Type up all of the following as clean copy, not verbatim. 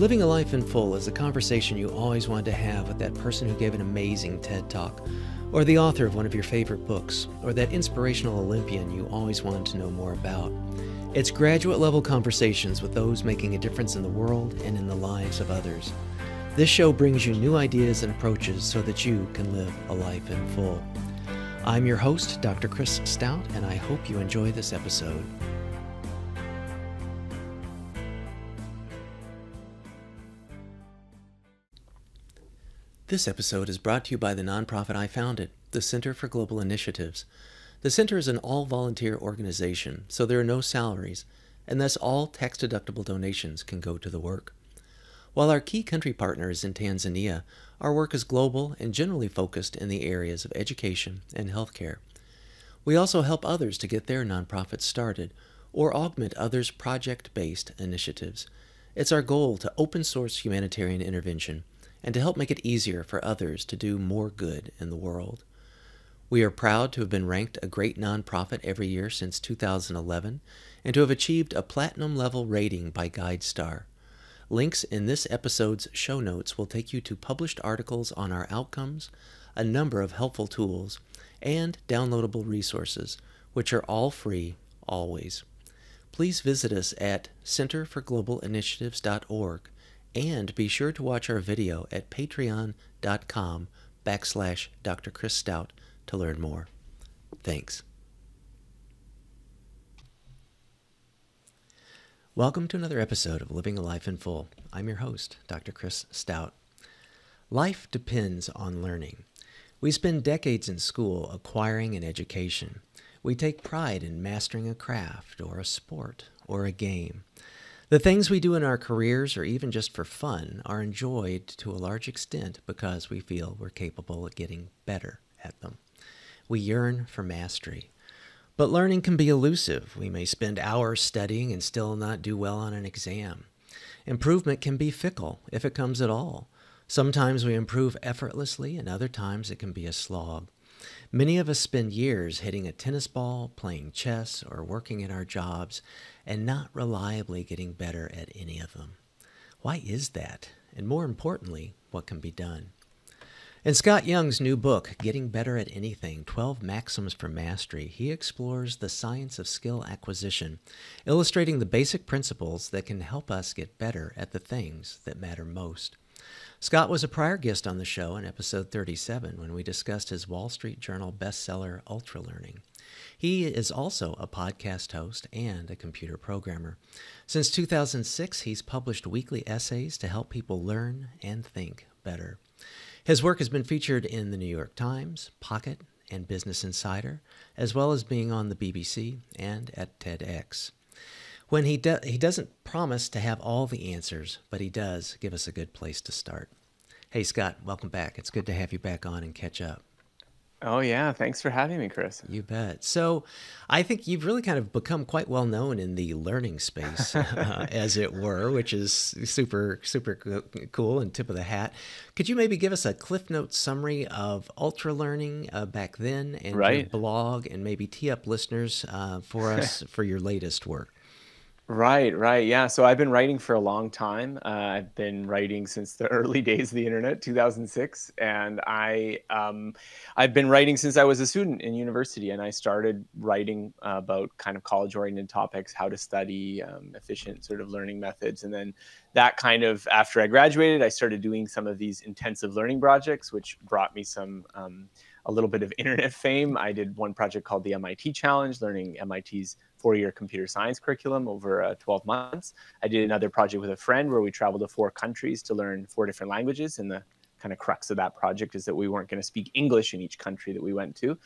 Living a Life in Full is a conversation you always wanted to have with that person who gave an amazing TED Talk, or the author of one of your favorite books, or that inspirational Olympian you always wanted to know more about. It's graduate-level conversations with those making a difference in the world and in the lives of others. This show brings you new ideas and approaches so that you can live a life in full. I'm your host, Dr. Chris Stout, and I hope you enjoy this episode. This episode is brought to you by the nonprofit I founded, the Center for Global Initiatives. The Center is an all-volunteer organization, so there are no salaries, and thus all tax-deductible donations can go to the work. While our key country partner is in Tanzania, our work is global and generally focused in the areas of education and healthcare. We also help others to get their nonprofits started or augment others' project-based initiatives. It's our goal to open-source humanitarian intervention and to help make it easier for others to do more good in the world. We are proud to have been ranked a great nonprofit every year since 2011 and to have achieved a platinum-level rating by GuideStar. Links in this episode's show notes will take you to published articles on our outcomes, a number of helpful tools, and downloadable resources, which are all free, always. Please visit us at centerforglobalinitiatives.org. And be sure to watch our video at patreon.com/Dr. Chris Stout to learn more. Thanks. Welcome to another episode of Living a Life in Full. I'm your host, Dr. Chris Stout. Life depends on learning. We spend decades in school acquiring an education. We take pride in mastering a craft or a sport or a game. The things we do in our careers or even just for fun are enjoyed to a large extent because we feel we're capable of getting better at them. We yearn for mastery. But learning can be elusive. We may spend hours studying and still not do well on an exam. Improvement can be fickle, if it comes at all. Sometimes we improve effortlessly, and other times it can be a slog. Many of us spend years hitting a tennis ball, playing chess, or working at our jobs, and not reliably getting better at any of them. Why is that? And more importantly, what can be done? In Scott Young's new book, Getting Better at Anything: 12 Maxims for Mastery, he explores the science of skill acquisition, illustrating the basic principles that can help us get better at the things that matter most. Scott was a prior guest on the show in episode 37 when we discussed his Wall Street Journal bestseller, Ultralearning. He is also a podcast host and a computer programmer. Since 2006, he's published weekly essays to help people learn and think better. His work has been featured in the New York Times, Pocket, and Business Insider, as well as being on the BBC and at TEDx. When he doesn't promise to have all the answers, but he does give us a good place to start. Hey, Scott, welcome back. It's good to have you back on and catch up. Oh, yeah. Thanks for having me, Chris. You bet. So I think you've really kind of become quite well known in the learning space, as it were, which is super, super cool and tip of the hat. Could you maybe give us a Cliff Notes summary of Ultralearning back then and your blog, and maybe tee up listeners for us for your latest work? Right. Yeah. So I've been writing for a long time. I've been writing since the early days of the internet, 2006. And I've been writing since I was a student in university. And I started writing about kind of college-oriented topics, how to study, efficient sort of learning methods. And then that kind of, after I graduated, I started doing some of these intensive learning projects, which brought me some a little bit of internet fame. I did one project called the MIT Challenge, learning MIT's four-year computer science curriculum over 12 months. I did another project with a friend where we traveled to 4 countries to learn 4 different languages. And the kind of crux of that project is that we weren't going to speak English in each country that we went to.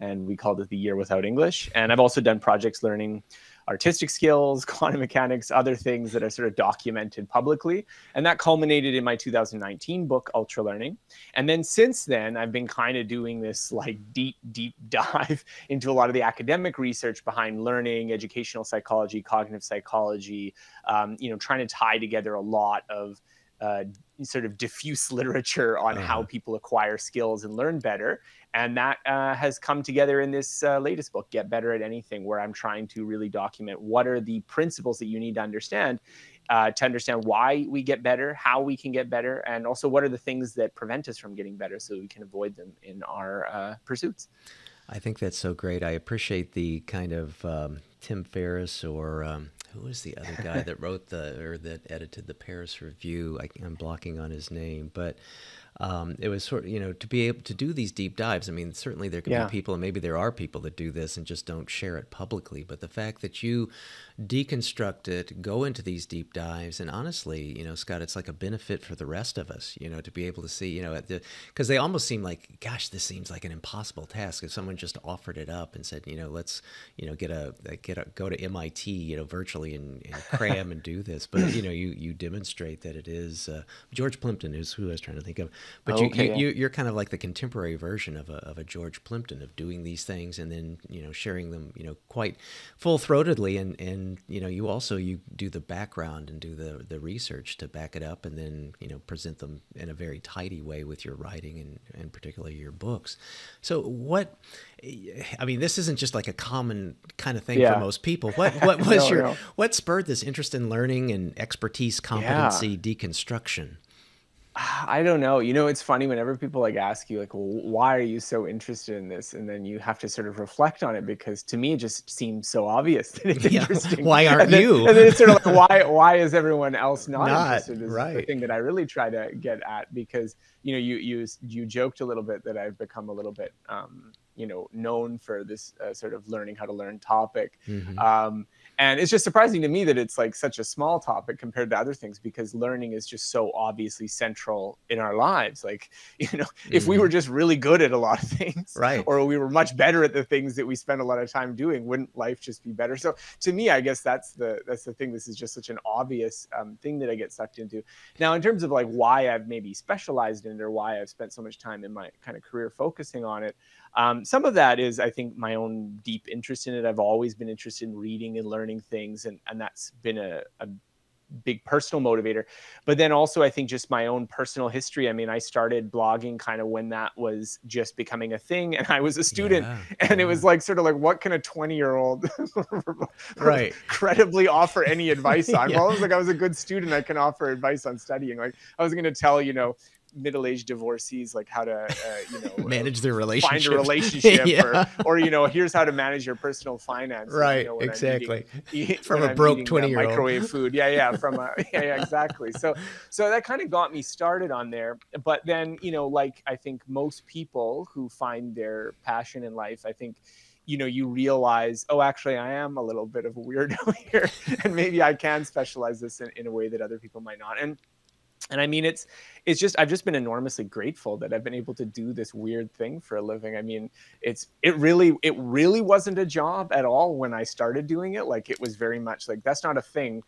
And we called it the Year Without English. And I've also done projects learning artistic skills, quantum mechanics, other things that are sort of documented publicly. And that culminated in my 2019 book, Ultralearning. And then since then, I've been kind of doing this like deep dive into a lot of the academic research behind learning, educational psychology, cognitive psychology, you know, trying to tie together a lot of sort of diffuse literature on how people acquire skills and learn better. And that has come together in this latest book, Get Better at Anything, where I'm trying to really document what are the principles that you need to understand why we get better, how we can get better, and also what are the things that prevent us from getting better so we can avoid them in our pursuits. I think that's so great. I appreciate the kind of Tim Ferriss, or who was the other guy that wrote that edited the Paris Review? I'm blocking on his name, but it was sort of, you know, to be able to do these deep dives. I mean, certainly there can be people, and maybe there are people that do this and just don't share it publicly. But the fact that you deconstruct it, go into these deep dives, and honestly, you know, Scott, it's like a benefit for the rest of us, you know, to be able to see, you know, because they almost seem like, gosh, this seems like an impossible task. If someone just offered it up and said, you know, let's, you know, go to MIT, you know, virtually and cram and do this. But, you know, you demonstrate that it is, George Plimpton is who I was trying to think of. But you're kind of like the contemporary version of a George Plimpton, of doing these things and then, you know, sharing them, you know, quite full-throatedly. And you know, you do the background and do the research to back it up, and then, you know, present them in a very tidy way with your writing and particularly your books. So what, I mean, this isn't just like a common kind of thing for most people. What was what spurred this interest in learning and expertise, competency, deconstruction? I don't know. You know, it's funny whenever people like ask you, like, well, why are you so interested in this? And then you have to sort of reflect on it, because to me, it just seems so obvious that it's interesting. Why aren't you? And then it's sort of like, why is everyone else not interested? This is the thing that I really try to get at, because, you know, you joked a little bit that I've become a little bit, you know, known for this sort of learning how to learn topic. And it's just surprising to me that it's like such a small topic compared to other things, because learning is just so obviously central in our lives. Like, you know, if we were just really good at a lot of things, or we were much better at the things that we spend a lot of time doing, wouldn't life just be better? So to me, I guess that's the thing. This is just such an obvious thing that I get sucked into. Now, in terms of like why I've maybe specialized in it, or why I've spent so much time in my kind of career focusing on it, some of that is, I think, my own deep interest in it. I've always been interested in reading and learning things, and that's been a big personal motivator. But then also, I think, just my own personal history. I mean, I started blogging kind of when that was just becoming a thing, and I was a student, and it was like sort of like, what can a 20-year-old credibly offer any advice on? Well, I was like, I was a good student, I can offer advice on studying. Like, I was going to tell, you know, middle-aged divorcees, like how to, you know, manage their relationship, find a relationship, or, you know, here's how to manage your personal finances. You know, exactly. From a broke 20-year-old. Microwave food. Exactly. So that kind of got me started on there. But then, you know, like I think most people who find their passion in life, I think, you know, you realize, oh, actually, I am a little bit of a weirdo here, and maybe I can specialize this in a way that other people might not. And I mean, it's just, I've just been enormously grateful that I've been able to do this weird thing for a living. I mean, it really wasn't a job at all when I started doing it. Like, it was very much like, that's not a thing.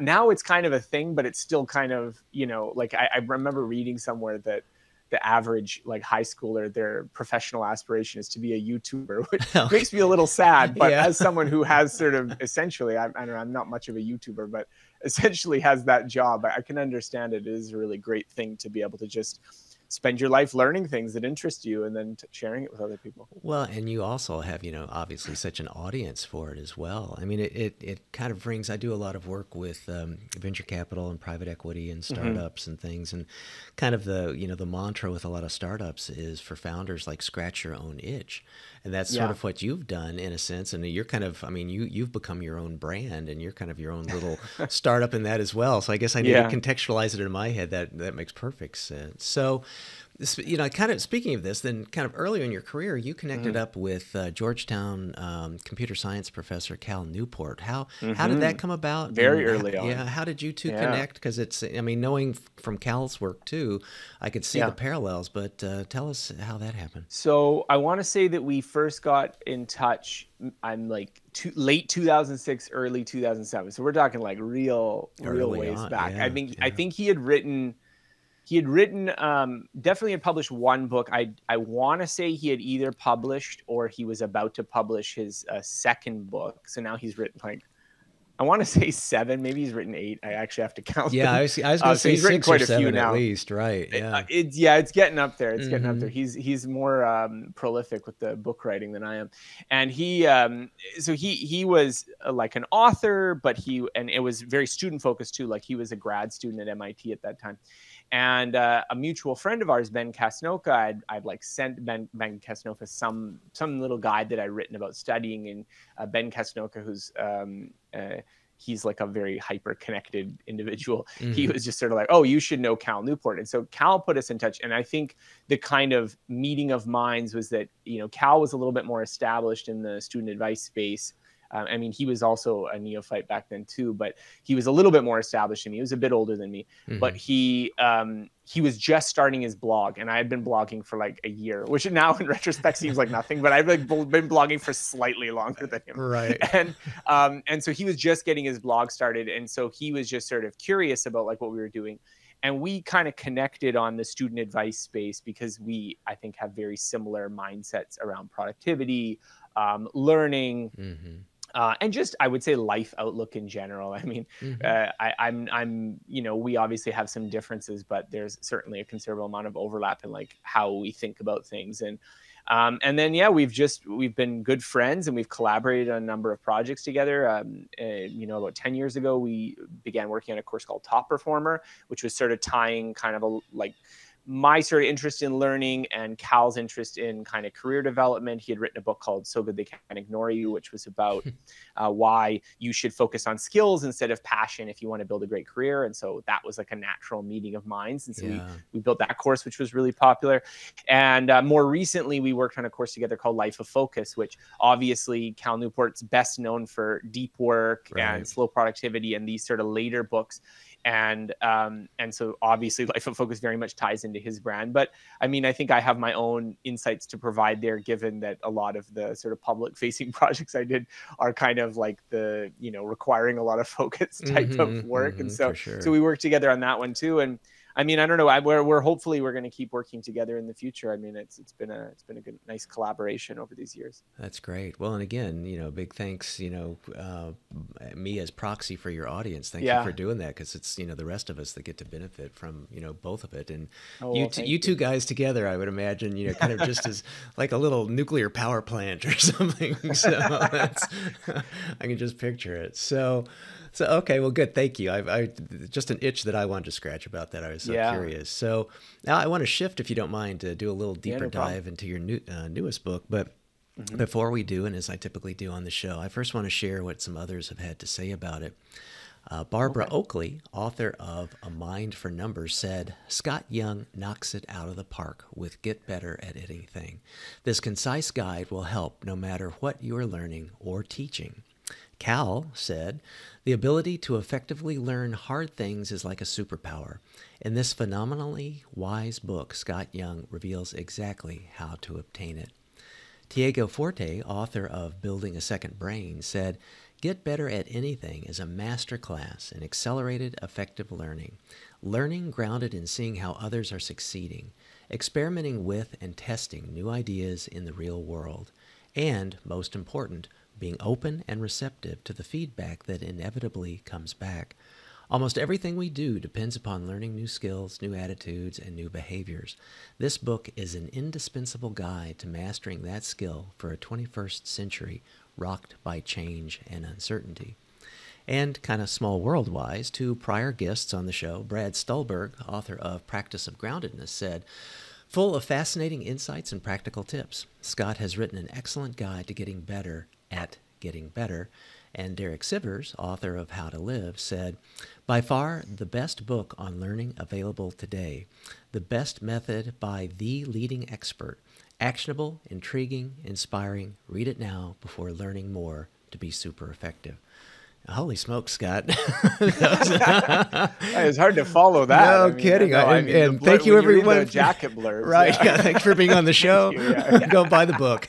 Now it's kind of a thing, but it's still kind of, you know, like I remember reading somewhere that the average like high schooler, their professional aspiration is to be a YouTuber, which makes me a little sad. But as someone who has sort of essentially, I'm not much of a YouTuber, but essentially has that job, I can understand it. It is a really great thing to be able to just spend your life learning things that interest you and then sharing it with other people. Well, and you also have, you know, obviously such an audience for it as well. I mean, it kind of brings, I do a lot of work with venture capital and private equity and startups and things. And kind of the, you know, the mantra with a lot of startups is for founders, like, scratch your own itch. And that's sort of what you've done in a sense. And you're kind of, I mean, you've become your own brand, and you're kind of your own little startup in that as well. So I guess I need to contextualize it in my head. That makes perfect sense. So, you know, kind of speaking of this, then kind of earlier in your career, you connected up with Georgetown computer science professor Cal Newport. How did that come about? Very early on. Yeah. How did you two connect? Because it's, I mean, knowing from Cal's work too, I could see the parallels. But tell us how that happened. So I want to say that we first got in touch. I'm like late 2006, early 2007. So we're talking like real ways back. Yeah, I think he had written. Definitely had published one book. I want to say he had either published or he was about to publish his second book. So now he's written like I want to say 7, maybe he's written 8. I actually have to count. Yeah, I was going to say he's written 6 or 7 now, at least, right? Yeah, it's getting up there. It's getting up there. He's more prolific with the book writing than I am, and he so he was like an author, but and it was very student focused too. Like he was a grad student at MIT at that time. And a mutual friend of ours, Ben Casnocha, I'd like sent Ben Casnocha some little guide that I'd written about studying. And Ben Casnocha, who's he's like a very hyper connected individual. He was just sort of like, oh, you should know Cal Newport. And so Cal put us in touch. And I think the kind of meeting of minds was that, you know, Cal was a little bit more established in the student advice space. I mean, he was also a neophyte back then too, but he was a little bit more established than me. He was a bit older than me, but he was just starting his blog, and I had been blogging for like a year, which now in retrospect seems like nothing, but I've like been blogging for slightly longer than him. Right. And so he was just getting his blog started. And so he was just sort of curious about like what we were doing. And we kind of connected on the student advice space because we, I think, have very similar mindsets around productivity, learning, and just, I would say, life outlook in general. I mean, I'm, you know, we obviously have some differences, but there's certainly a considerable amount of overlap in like how we think about things. And then, yeah, we've been good friends, and we've collaborated on a number of projects together. You know, about 10 years ago, we began working on a course called Top Performer, which was sort of tying kind of a, like, my sort of interest in learning and Cal's interest in kind of career development. He had written a book called So Good They Can't Ignore You, which was about why you should focus on skills instead of passion if you want to build a great career. And so that was like a natural meeting of minds. And so we built that course, which was really popular. And more recently, we worked on a course together called Life of Focus, which obviously Cal Newport's best known for Deep Work and Slow Productivity and these sort of later books. And so obviously Life of Focus very much ties into his brand. But I mean, I think I have my own insights to provide there, given that a lot of the sort of public facing projects I did are kind of like the, you know, requiring a lot of focus type of work. And so, so we worked together on that one too. And I mean, I don't know, hopefully we're going to keep working together in the future. I mean, it's been a good, nice collaboration over these years. That's great. Well, and again, you know, big thanks, you know, me as proxy for your audience. Thank you for doing that. 'Cause it's, you know, the rest of us that get to benefit from, you know, both of it. And you two guys together, I would imagine, you know, kind of just as like a little nuclear power plant or something. So that's, I can just picture it. So, okay, well, good. Thank you. I just an itch that I wanted to scratch about that. I was so curious. So now I want to shift, if you don't mind, to do a little deeper dive into your newest book. But before we do, and as I typically do on the show, I first want to share what some others have had to say about it. Barbara Oakley, author of A Mind for Numbers, said, "Scott Young knocks it out of the park with Get Better at Anything. This concise guide will help no matter what you are learning or teaching." Cal said, "The ability to effectively learn hard things is like a superpower. In this phenomenally wise book, Scott Young reveals exactly how to obtain it." Tiago Forte, author of Building a Second Brain, said, "Get Better at Anything is a masterclass in accelerated, effective learning. Learning grounded in seeing how others are succeeding, experimenting with and testing new ideas in the real world, and, most important, being open and receptive to the feedback that inevitably comes back. Almost everything we do depends upon learning new skills, new attitudes, and new behaviors. This book is an indispensable guide to mastering that skill for a 21st century rocked by change and uncertainty." And kind of small world-wise, two prior guests on the show, Brad Stulberg, author of Practice of Groundedness, said, "Full of fascinating insights and practical tips, Scott has written an excellent guide to getting better at getting better." And Derek Sivers, author of How to Live, said, "By far the best book on learning available today. The best method by the leading expert. Actionable, intriguing, inspiring. Read it now before learning more to be super effective." Holy smokes, Scott. It's hard to follow that. No, I mean, kidding. No, I mean, and thank you, everyone. The jacket blurbs. Right. Yeah. Thanks for being on the show. Go buy the book.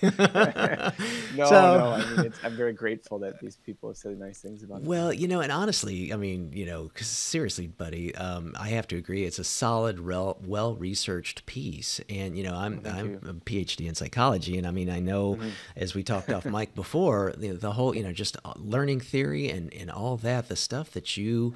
No, I mean, I'm very grateful that these people have said nice things about it. Well, you know, and honestly, I mean, you know, 'cause seriously, buddy, I have to agree. It's a solid, well-researched piece. And, you know, I'm a PhD in psychology. And I mean, I know as we talked off mic before, you know, the whole, you know, just learning theory and and all that, the stuff that you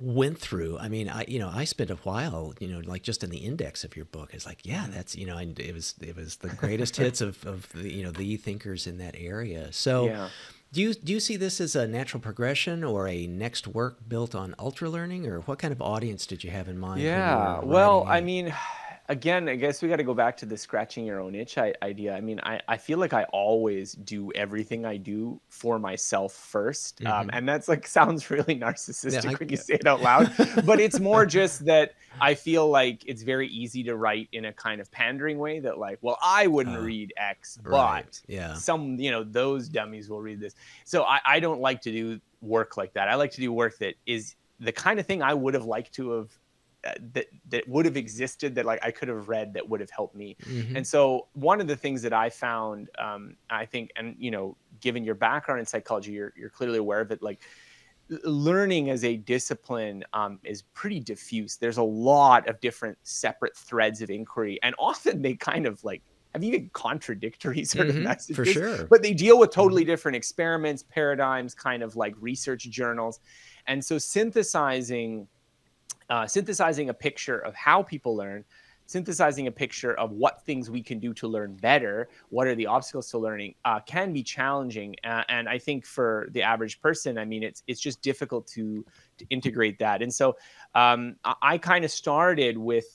went through. I mean, I spent a while, like just in the index of your book, it's like, yeah, that's, and it was the greatest hits of the, the thinkers in that area. So yeah. Do you see this as a natural progression or a next work built on ultralearning, or what kind of audience did you have in mind? Yeah, well, I mean, again, I guess we got to go back to the scratching your own itch idea. I mean, I feel like I always do everything I do for myself first. Mm-hmm. And that's like, sounds really narcissistic when you say it out loud, but it's more just that I feel like it's very easy to write in a kind of pandering way that like, well, I wouldn't read X, but some, those dummies will read this. So I don't like to do work like that. I like to do work that is the kind of thing I would have liked to have that would have existed, that like I could have read, that would have helped me. Mm-hmm. And so one of the things that I found, I think, and given your background in psychology, you're clearly aware of it, like learning as a discipline is pretty diffuse. There's a lot of different separate threads of inquiry, and often they kind of like have even contradictory sort of messages, for sure. But they deal with totally different experiments, paradigms, kind of like research journals. And so synthesizing a picture of how people learn, synthesizing a picture of what things we can do to learn better, what are the obstacles to learning, can be challenging. And I think for the average person, I mean, it's just difficult to integrate that. And so I kind of started with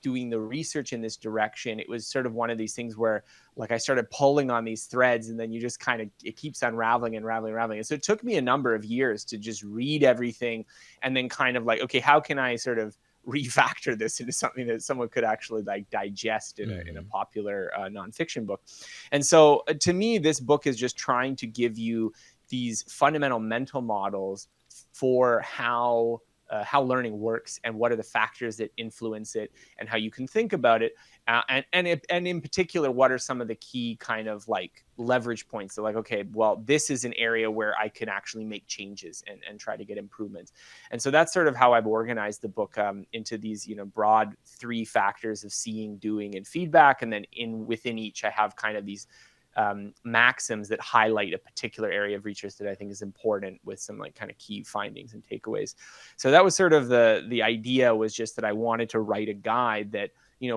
doing the research in this direction. It was sort of one of these things where like I started pulling on these threads, and then you just kind of, it keeps unraveling and unraveling. And so it took me a number of years to just read everything and then kind of like, okay, how can I sort of refactor this into something that someone could actually like digest in a popular nonfiction book. And so to me, this book is just trying to give you these fundamental mental models for how learning works and what are the factors that influence it and how you can think about it. And in particular, what are some of the key kind of like leverage points? So like, okay, well, this is an area where I can actually make changes and try to get improvements. And so that's sort of how I've organized the book into these, broad three factors of seeing, doing, and feedback. And then within each, I have kind of these maxims that highlight a particular area of research that I think is important, with some like kind of key findings and takeaways. So that was sort of the idea, was just that I wanted to write a guide that,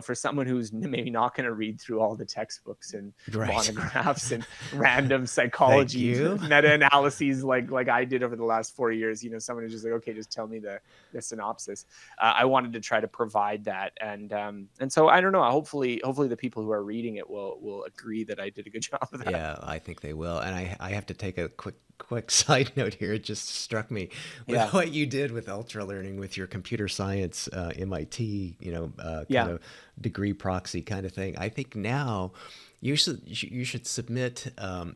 for someone who's maybe not going to read through all the textbooks and monographs and random psychology meta-analyses like I did over the last 4 years, someone who's just like, okay, just tell me the synopsis. I wanted to try to provide that. And so I don't know, hopefully the people who are reading it will agree that I did a good job of that. Yeah, I think they will. And I have to take a quick side note here. It just struck me with what you did with ultralearning, with your computer science, MIT, kind of degree proxy kind of thing. I think now you should submit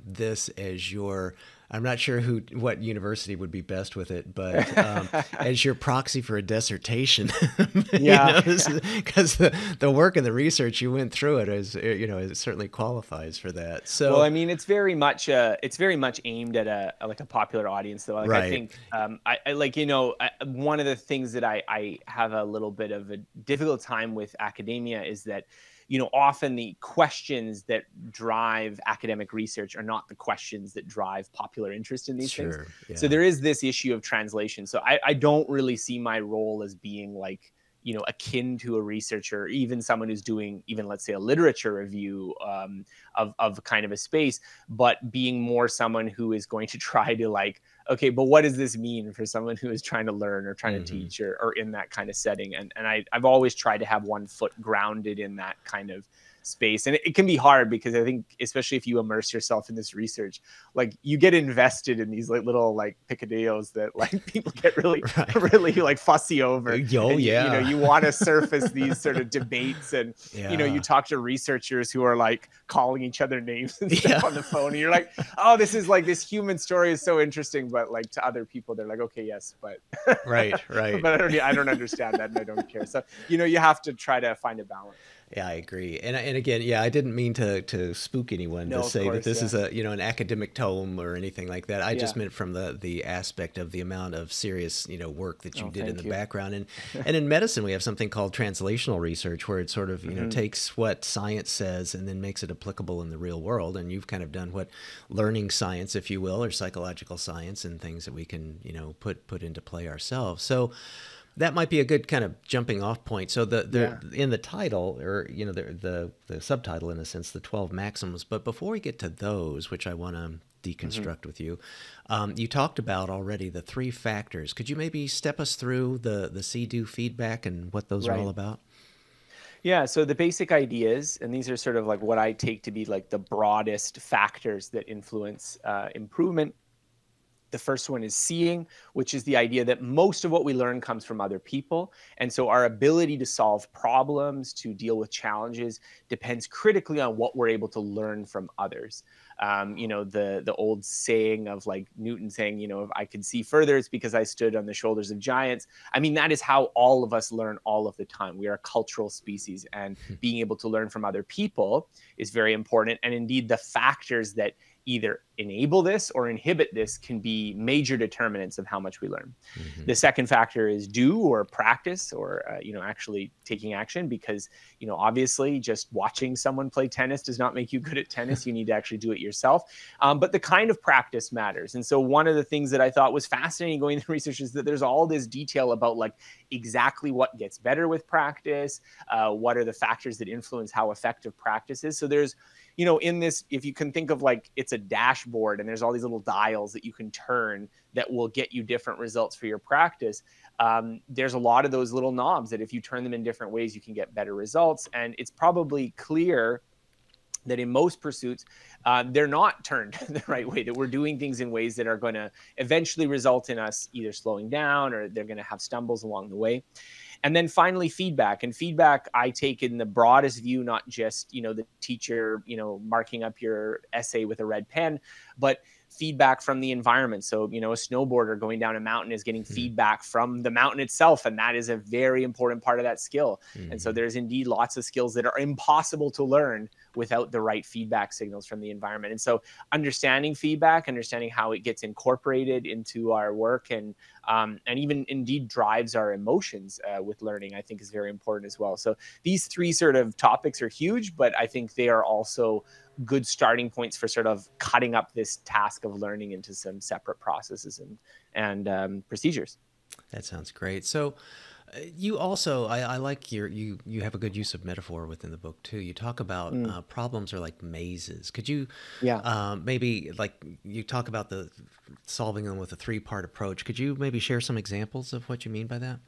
this as your, I'm not sure what university would be best with it, but as your proxy for a dissertation, because the work and the research you went through it is, it certainly qualifies for that. So, well, I mean, it's very much aimed at a popular audience, though. Like, I think one of the things that I have a little bit of a difficult time with academia is that, often the questions that drive academic research are not the questions that drive popular interest in these things. Yeah. So there is this issue of translation. So I don't really see my role as being like, akin to a researcher, even someone who's doing even, let's say, a literature review of kind of a space, but being more someone who is going to try to like, okay, but what does this mean for someone who is trying to learn or trying to teach or in that kind of setting? And I've always tried to have one foot grounded in that kind of space. And it can be hard, because I think, especially if you immerse yourself in this research, like you get invested in these like little like picadillos that like people get really really like fussy over. You want to surface these sort of debates, and you talk to researchers who are like calling each other names and stuff on the phone, and you're like, oh, this is like, this human story is so interesting, but like to other people they're like, okay, yes, but but I don't understand that, and I don't care. So you have to try to find a balance. Yeah, I agree. And again, yeah, I didn't mean to spook anyone to say that this is a, you know, an academic tome or anything like that. I just meant from the aspect of the amount of serious, you know, work that you did in the background. And in medicine, we have something called translational research, where it sort of, you know, takes what science says and then makes it applicable in the real world. And you've kind of done what learning science, if you will, or psychological science, and things that we can, you know, put into play ourselves. So that might be a good kind of jumping off point. So in the title, or, you know, the subtitle, in a sense, the 12 Maxims. But before we get to those, which I want to deconstruct with you, you talked about already the 3 factors. Could you maybe step us through the see-do feedback and what those are all about? Yeah, so the basic ideas, and these are sort of like what I take to be like the broadest factors that influence improvement. The first one is seeing, which is the idea that most of what we learn comes from other people. And so our ability to solve problems, to deal with challenges, depends critically on what we're able to learn from others. You know, the old saying of like Newton saying, you know, if I could see further, it's because I stood on the shoulders of giants. I mean, that is how all of us learn all of the time. We are a cultural species, and being able to learn from other people is very important. And indeed, the factors that either enable this or inhibit this can be major determinants of how much we learn. The second factor is do, or practice, or you know, actually taking action, because, you know, obviously just watching someone play tennis does not make you good at tennis. You need to actually do it yourself. But the kind of practice matters. And so one of the things that I thought was fascinating going through research is that there's all this detail about like exactly what gets better with practice, what are the factors that influence how effective practice is. So there's, you know, in this, if you can think of like it's a dashboard and there's all these little dials that you can turn that will get you different results for your practice. There's a lot of those little knobs that if you turn them in different ways, you can get better results. And it's probably clear that in most pursuits, they're not turned the right way, that we're doing things in ways that are going to eventually result in us either slowing down, or they're going to have stumbles along the way. And then finally, feedback. And feedback I take in the broadest view, not just, you know, the teacher, you know, marking up your essay with a red pen, but feedback from the environment. So, you know, a snowboarder going down a mountain is getting feedback from the mountain itself. And that is a very important part of that skill. And so there's indeed lots of skills that are impossible to learn without the right feedback signals from the environment. And so understanding feedback, understanding how it gets incorporated into our work, and even indeed drives our emotions with learning, I think is very important as well. So these 3 sort of topics are huge, but I think they are also good starting points for sort of cutting up this task of learning into some separate processes and procedures. That sounds great. So you also, I like you have a good use of metaphor within the book too. You talk about problems are like mazes. Could you maybe, like, you talk about the solving them with a 3-part approach. Could you maybe share some examples of what you mean by that?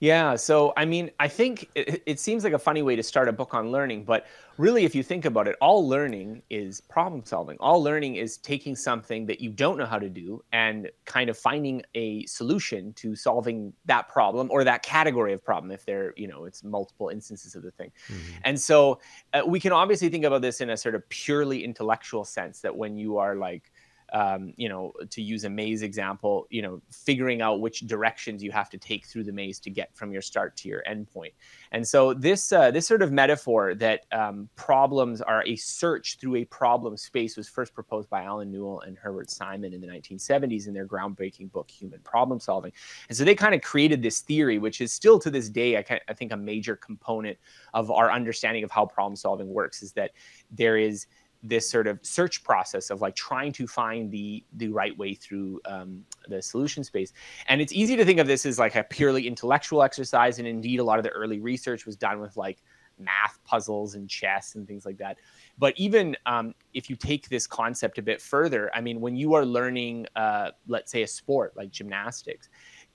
Yeah. So, I mean, I think it seems like a funny way to start a book on learning, but really, if you think about it, all learning is problem solving. All learning is taking something that you don't know how to do and kind of finding a solution to solving that problem, or that category of problem, if there, you know, it's multiple instances of the thing. And so we can obviously think about this in a sort of purely intellectual sense, that when you are like, you know, to use a maze example, you know, figuring out which directions you have to take through the maze to get from your start to your end point. And so this sort of metaphor that problems are a search through a problem space was first proposed by Alan Newell and Herbert Simon in the 1970s in their groundbreaking book, Human Problem Solving. And so they kind of created this theory, which is still to this day, I think, a major component of our understanding of how problem solving works, is that there is this sort of search process of like trying to find the right way through the solution space. And it's easy to think of this as like a purely intellectual exercise. And indeed, a lot of the early research was done with like math puzzles and chess and things like that. But even if you take this concept a bit further, I mean, when you are learning, let's say, a sport like gymnastics,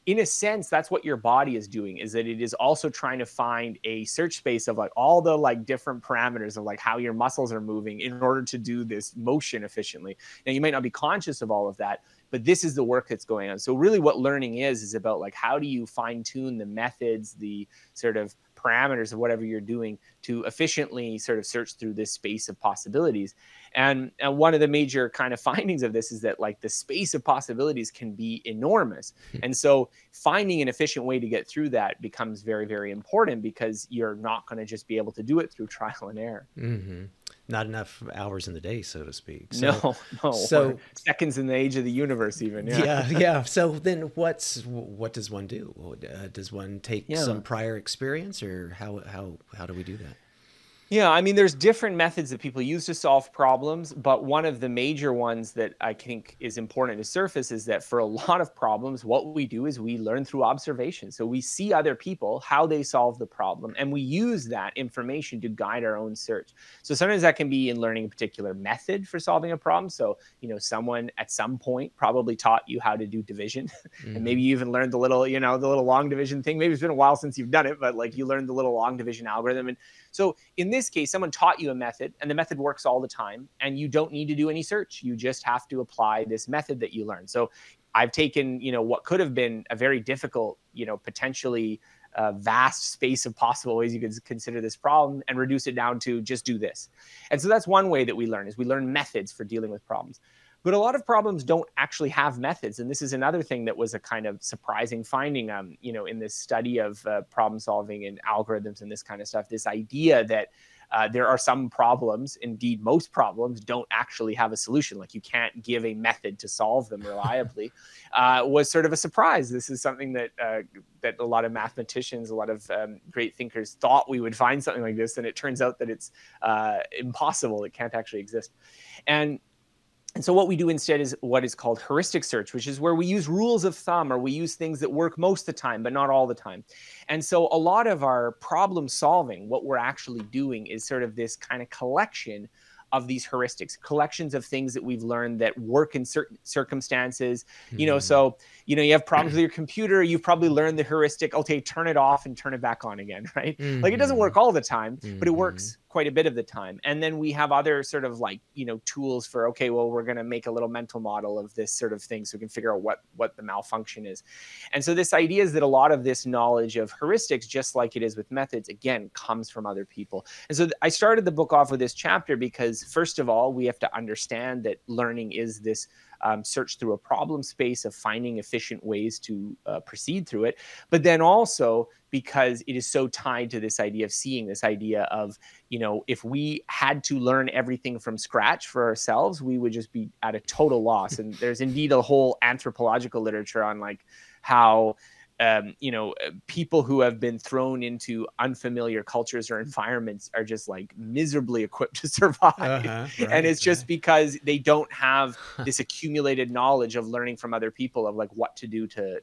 in a sense, that's what your body is doing, is that it is also trying to find a search space of like all the like different parameters of like how your muscles are moving in order to do this motion efficiently. Now, you might not be conscious of all of that, but this is the work that's going on. So really what learning is about like, how do you fine tune the methods, the sort of parameters of whatever you're doing to efficiently sort of search through this space of possibilities. And one of the major kind of findings of this is that like the space of possibilities can be enormous. And so finding an efficient way to get through that becomes very, very important, because you're not going to just be able to do it through trial and error. Mm-hmm. Not enough hours in the day, so to speak. So, no. So seconds in the age of the universe, even. Yeah. Yeah. So then, what does one do? Does one take some prior experience, or how do we do that? Yeah, I mean, there's different methods that people use to solve problems, but one of the major ones that I think is important to surface is that for a lot of problems, what we do is we learn through observation. So we see other people, how they solve the problem, and we use that information to guide our own search. So sometimes that can be in learning a particular method for solving a problem. So, you know, someone at some point probably taught you how to do division, and maybe you even learned the little, you know, the little long division thing. Maybe it's been a while since you've done it, but like you learned the little long division algorithm. And so in this case, someone taught you a method, and the method works all the time, and you don't need to do any search. You just have to apply this method that you learned. So I've taken, you know, what could have been a very difficult, you know, potentially vast space of possible ways you could consider this problem, and reduce it down to just do this. And so that's one way that we learn, is we learn methods for dealing with problems. But a lot of problems don't actually have methods. And this is another thing that was a kind of surprising finding, you know, in this study of problem solving and algorithms and this kind of stuff, this idea that there are some problems, indeed most problems, don't actually have a solution. Like you can't give a method to solve them reliably, was sort of a surprise. This is something that that a lot of mathematicians, a lot of great thinkers thought we would find something like this. And it turns out that it's impossible. It can't actually exist. And so what we do instead is what is called heuristic search, which is where we use rules of thumb, or we use things that work most of the time, but not all the time. And so a lot of our problem solving, what we're actually doing is sort of this kind of collection of these heuristics, collections of things that we've learned that work in certain circumstances. You know, so, you know, you have problems with your computer, you've probably learned the heuristic, okay, turn it off and turn it back on again, right? Like it doesn't work all the time, but it works quite a bit of the time. And then we have other sort of like, you know, tools for, okay, well, we're going to make a little mental model of this sort of thing so we can figure out what the malfunction is. And so this idea is that a lot of this knowledge of heuristics, just like it is with methods, again, comes from other people. And so I started the book off with this chapter because first of all, we have to understand that learning is this search through a problem space of finding efficient ways to proceed through it. But then also because it is so tied to this idea of seeing, this idea of, you know, if we had to learn everything from scratch for ourselves, we would just be at a total loss. And there's indeed a whole anthropological literature on like how you know, people who have been thrown into unfamiliar cultures or environments are just like miserably equipped to survive. Right, and it's just because they don't have this accumulated knowledge of learning from other people of like what to do to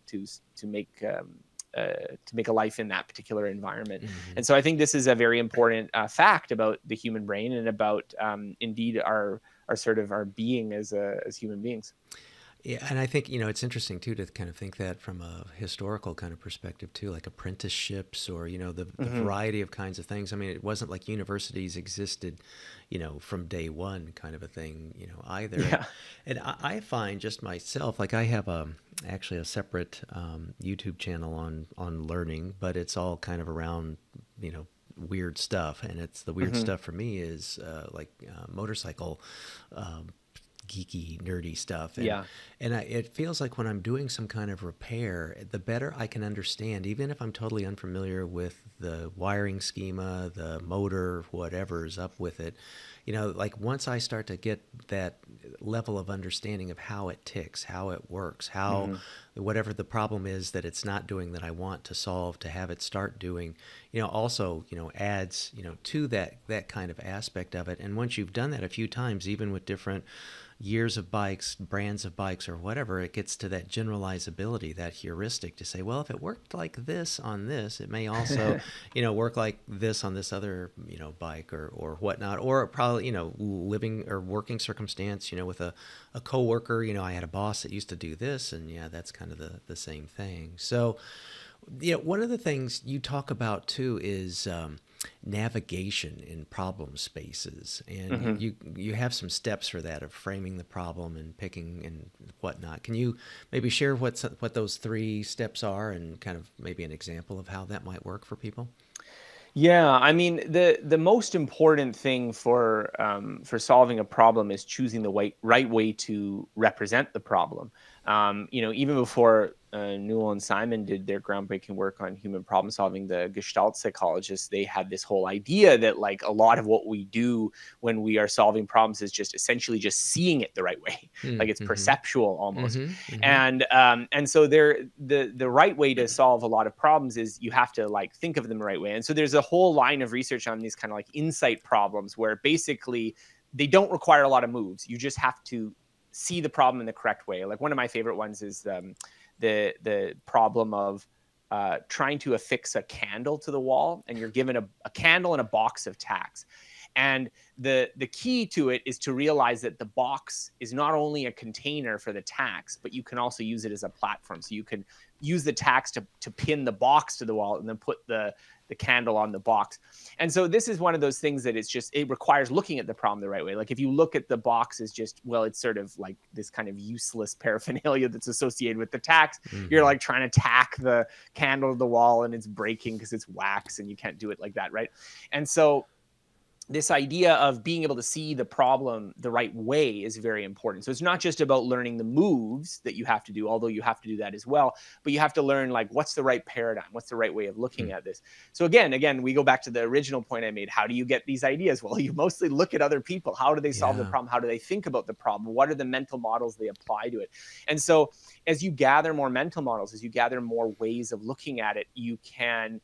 make a life in that particular environment. And so I think this is a very important fact about the human brain and about indeed our sort of our being as human beings. Yeah, and I think, you know, it's interesting too to kind of think that from a historical kind of perspective too, like apprenticeships or, you know, the variety of kinds of things. I mean, it wasn't like universities existed, you know, from day one kind of a thing, you know, either. Yeah. And I find just myself, like I have actually a separate YouTube channel on learning, but it's all kind of around, you know, weird stuff. And it's the weird stuff for me is motorcycle geeky, nerdy stuff. And, it feels like when I'm doing some kind of repair, the better I can understand, even if I'm totally unfamiliar with the wiring schema, the motor, whatever's up with it, you know, like once I start to get that level of understanding of how it ticks, how it works, how whatever the problem is that it's not doing that I want to solve, to have it start doing, you know, also, you know, adds, you know, to that kind of aspect of it. And once you've done that a few times, even with different years of bikes, brands of bikes or whatever, it gets to that generalizability, that heuristic to say, well, if it worked like this on this, it may also, you know, work like this on this other, you know, bike or whatnot, or probably, you know, living or working circumstance, you know, with a coworker, you know, I had a boss that used to do this and yeah, that's kind of the same thing. So, you know, one of the things you talk about too is, navigation in problem spaces, and you have some steps for that of framing the problem and picking and whatnot. Can you maybe share what those 3 steps are and kind of maybe an example of how that might work for people? Yeah, I mean, the most important thing for solving a problem is choosing the right way to represent the problem. You know, even before Newell and Simon did their groundbreaking work on human problem solving, the Gestalt psychologists, they had this whole idea that like a lot of what we do when we are solving problems is just essentially just seeing it the right way. Mm-hmm. Like it's perceptual almost. Mm-hmm. Mm-hmm. And so the right way to solve a lot of problems is you have to like think of them the right way. And so there's a whole line of research on these kind of like insight problems where basically they don't require a lot of moves. You just have to see the problem in the correct way. Like one of my favorite ones is the problem of trying to affix a candle to the wall, and you're given a candle and a box of tacks. And the key to it is to realize that the box is not only a container for the tacks, but you can also use it as a platform. So you can use the tacks to pin the box to the wall and then put the candle on the box. And so this is one of those things that it's just, it requires looking at the problem the right way. Like if you look at the box as just, well, it's sort of like this kind of useless paraphernalia that's associated with the tacks. Mm-hmm. You're like trying to tack the candle to the wall and it's breaking because it's wax and you can't do it like that, right? And so this idea of being able to see the problem the right way is very important. So it's not just about learning the moves that you have to do, although you have to do that as well, but you have to learn like what's the right paradigm, what's the right way of looking at this. So again, we go back to the original point I made. How do you get these ideas? Well, you mostly look at other people. How do they solve the problem? How do they think about the problem? What are the mental models they apply to it? And so as you gather more mental models, as you gather more ways of looking at it, you can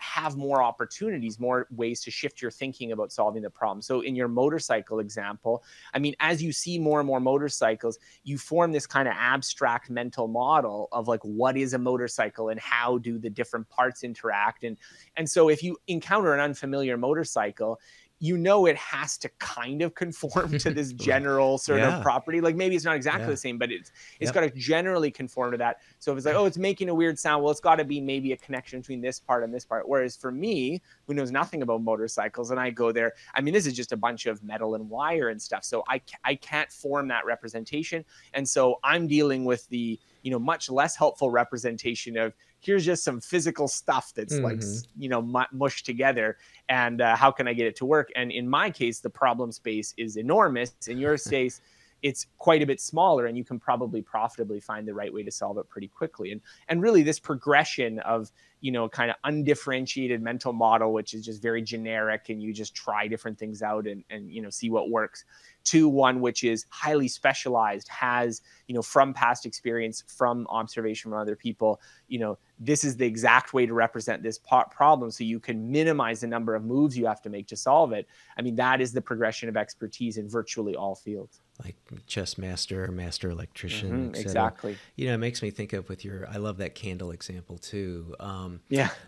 have more opportunities, more ways to shift your thinking about solving the problem. So in your motorcycle example, I mean, as you see more and more motorcycles, you form this kind of abstract mental model of like, what is a motorcycle and how do the different parts interact? And so if you encounter an unfamiliar motorcycle, you know it has to kind of conform to this general sort of property. Like maybe it's not exactly the same, but it's got to generally conform to that. So if it's like, oh, it's making a weird sound, well, it's got to be maybe a connection between this part and this part. Whereas for me, who knows nothing about motorcycles, and I go there, I mean, this is just a bunch of metal and wire and stuff. So I can't form that representation. And so I'm dealing with the, you know, much less helpful representation of here's just some physical stuff that's like, you know, mushed together, and how can I get it to work? And in my case, the problem space is enormous. In your case, it's quite a bit smaller, and you can probably profitably find the right way to solve it pretty quickly. And really this progression of, you know, kind of undifferentiated mental model, which is just very generic and you just try different things out and you know, see what works, to one which is highly specialized, has, you know, from past experience, from observation from other people, you know, this is the exact way to represent this problem, so you can minimize the number of moves you have to make to solve it. I mean, that is the progression of expertise in virtually all fields. Like chess master, master electrician, exactly. You know, it makes me think of with your, I love that candle example too.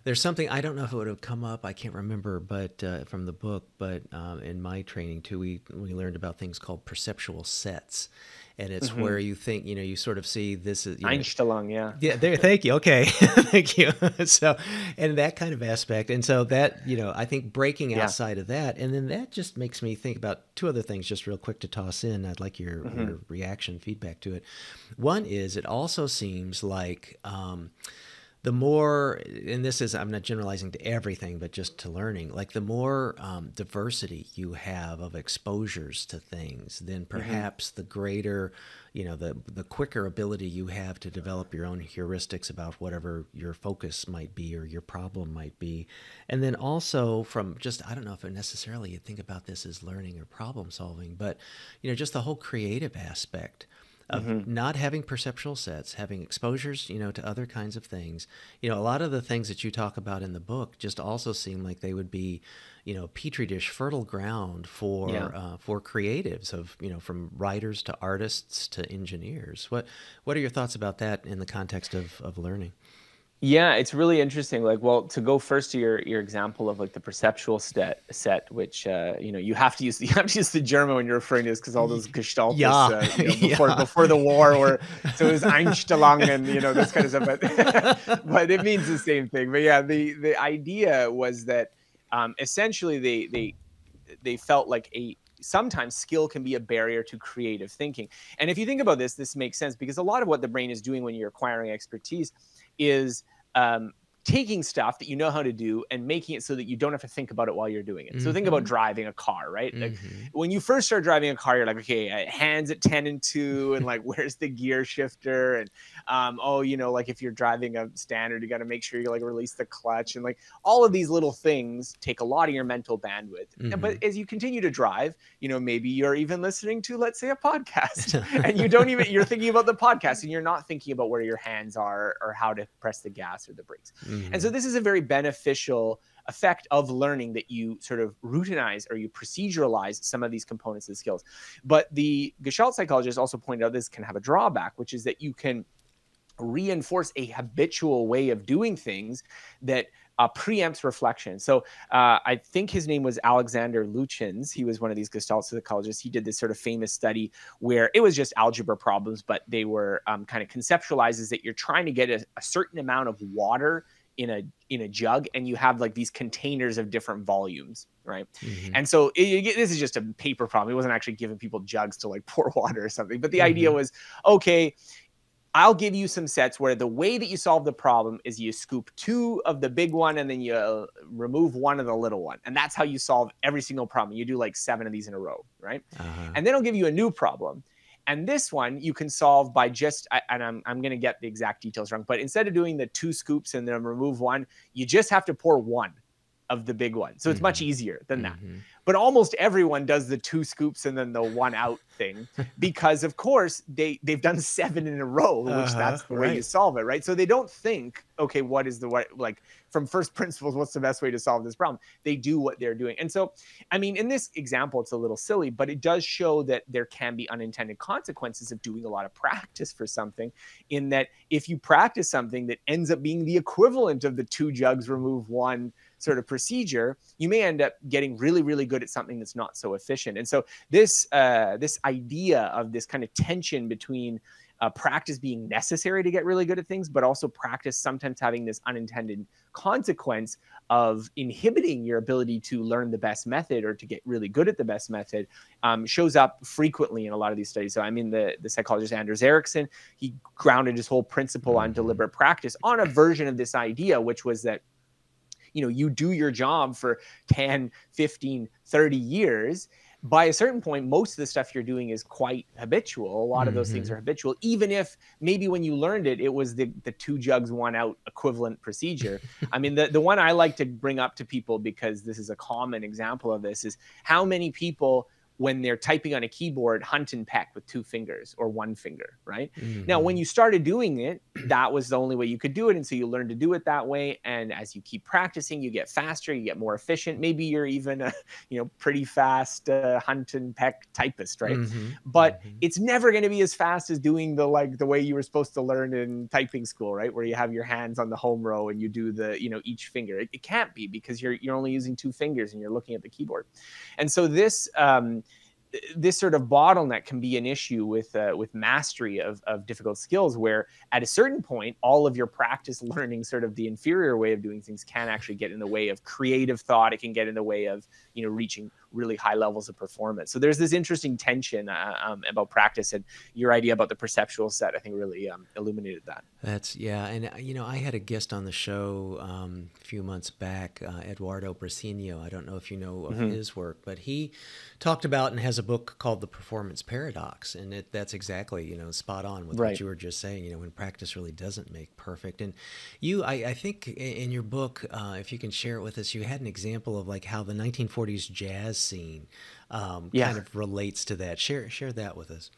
There's something, I don't know if it would have come up, I can't remember, but from the book, but in my training too, we learned about things called perceptual sets. And it's where you think, you know, you sort of see this is Einstein, yeah, there. Thank you. Okay, thank you. So, and that kind of aspect, and so that, you know, I think breaking outside of that, and then that just makes me think about two other things, just real quick to toss in. I'd like your reaction, feedback to it. One is it also seems like the more, and this is, I'm not generalizing to everything, but just to learning, like the more diversity you have of exposures to things, then perhaps the greater, you know, the quicker ability you have to develop your own heuristics about whatever your focus might be or your problem might be. And then also from just, I don't know if it necessarily you think about this as learning or problem solving, but, you know, just the whole creative aspect of not having perceptual sets, having exposures, you know, to other kinds of things. You know, a lot of the things that you talk about in the book just also seem like they would be, you know, petri dish, fertile ground for creatives of, you know, from writers to artists to engineers. What are your thoughts about that in the context of learning? Yeah, it's really interesting. Like, well, to go first to your example of like the perceptual set, which you know, you have to use the German when you're referring to this, because all those Gestaltists you know, before the war, or so it was Einstellung and you know this kind of stuff. But but it means the same thing. But yeah, the idea was that essentially they felt like sometimes skill can be a barrier to creative thinking. And if you think about this, this makes sense, because a lot of what the brain is doing when you're acquiring expertise is taking stuff that you know how to do and making it so that you don't have to think about it while you're doing it. Mm-hmm. So think about driving a car, right? Mm-hmm. Like when you first start driving a car, you're like, okay, hands at 10 and 2 and like, where's the gear shifter? And, oh, you know, like if you're driving a standard, you got to make sure you like release the clutch, and like all of these little things take a lot of your mental bandwidth. Mm-hmm. But as you continue to drive, you know, maybe you're even listening to, let's say, a podcast and you don't even, you're thinking about the podcast and you're not thinking about where your hands are or how to press the gas or the brakes. And so this is a very beneficial effect of learning, that you sort of routinize or you proceduralize some of these components of skills. But the Gestalt psychologist also pointed out this can have a drawback, which is that you can reinforce a habitual way of doing things that preempts reflection. So I think his name was Alexander Luchins. He was one of these Gestalt psychologists. He did this sort of famous study where it was just algebra problems, but they were kind of conceptualized as that you're trying to get a certain amount of water in a jug, and you have like these containers of different volumes, right? Mm-hmm. And so this is just a paper problem. It wasn't actually giving people jugs to like pour water or something, but the idea was, okay, I'll give you some sets where the way that you solve the problem is you scoop two of the big one and then you remove one of the little one. And that's how you solve every single problem. You do like 7 of these in a row, right? And then I'll give you a new problem. And this one you can solve by just, and I'm going to get the exact details wrong, but instead of doing the 2 scoops and then remove one, you just have to pour 1 of the big one. So it's much easier than that. But almost everyone does the 2 scoops and then the 1 out thing, because of course they've done 7 in a row, which that's the way you solve it, right? So they don't think, okay, what is the way, like from first principles, what's the best way to solve this problem? They do what they're doing. And so, I mean, in this example, it's a little silly, but it does show that there can be unintended consequences of doing a lot of practice for something, in that if you practice something that ends up being the equivalent of the 2 jugs, remove 1 sort of procedure, you may end up getting really, really good at something that's not so efficient. And so this this idea of this kind of tension between practice being necessary to get really good at things, but also practice sometimes having this unintended consequence of inhibiting your ability to learn the best method or to get really good at the best method shows up frequently in a lot of these studies. So I mean, the psychologist Anders Ericsson, he grounded his whole principle on deliberate practice on a version of this idea, which was that, you know, you do your job for 10, 15, 30 years. By a certain point, most of the stuff you're doing is quite habitual. A lot of those things are habitual, even if maybe when you learned it, it was the 2 jugs, 1 out equivalent procedure. I mean, the one I like to bring up to people, because this is a common example of this, is how many people, when they're typing on a keyboard, hunt and peck with 2 fingers or 1 finger, right? Now, when you started doing it, that was the only way you could do it. And so you learn to do it that way. And as you keep practicing, you get faster, you get more efficient. Maybe you're even a, you know, pretty fast hunt and peck typist, right? But it's never going to be as fast as doing the, like the way you were supposed to learn in typing school, right? Where you have your hands on the home row and you do the, you know, each finger. It can't be, because you're only using 2 fingers and you're looking at the keyboard. And so this sort of bottleneck can be an issue with mastery of difficult skills, where at a certain point, all of your practice learning sort of the inferior way of doing things can actually get in the way of creative thought. It can get in the way of, you know, reaching really high levels of performance. So there's this interesting tension about practice, and your idea about the perceptual set, I think, really illuminated that. That's, yeah. And, you know, I had a guest on the show a few months back, Eduardo Brasino. I don't know if you know of his work, but he talked about and has a book called The Performance Paradox. And that's exactly, you know, spot on with what you were just saying, you know, when practice really doesn't make perfect. And you, I think in your book, if you can share it with us, you had an example of like how the 1940s jazz scene kind of relates to that. Share that with us.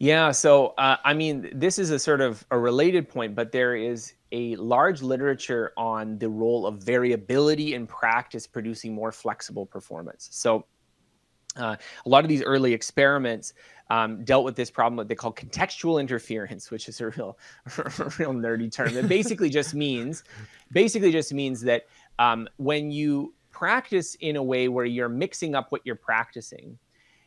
Yeah, so I mean, this is a sort of a related point, but there is a large literature on the role of variability in practice producing more flexible performance. So a lot of these early experiments dealt with this problem, what they call contextual interference, which is a real nerdy term. It basically just means that when you practice in a way where you're mixing up what you're practicing,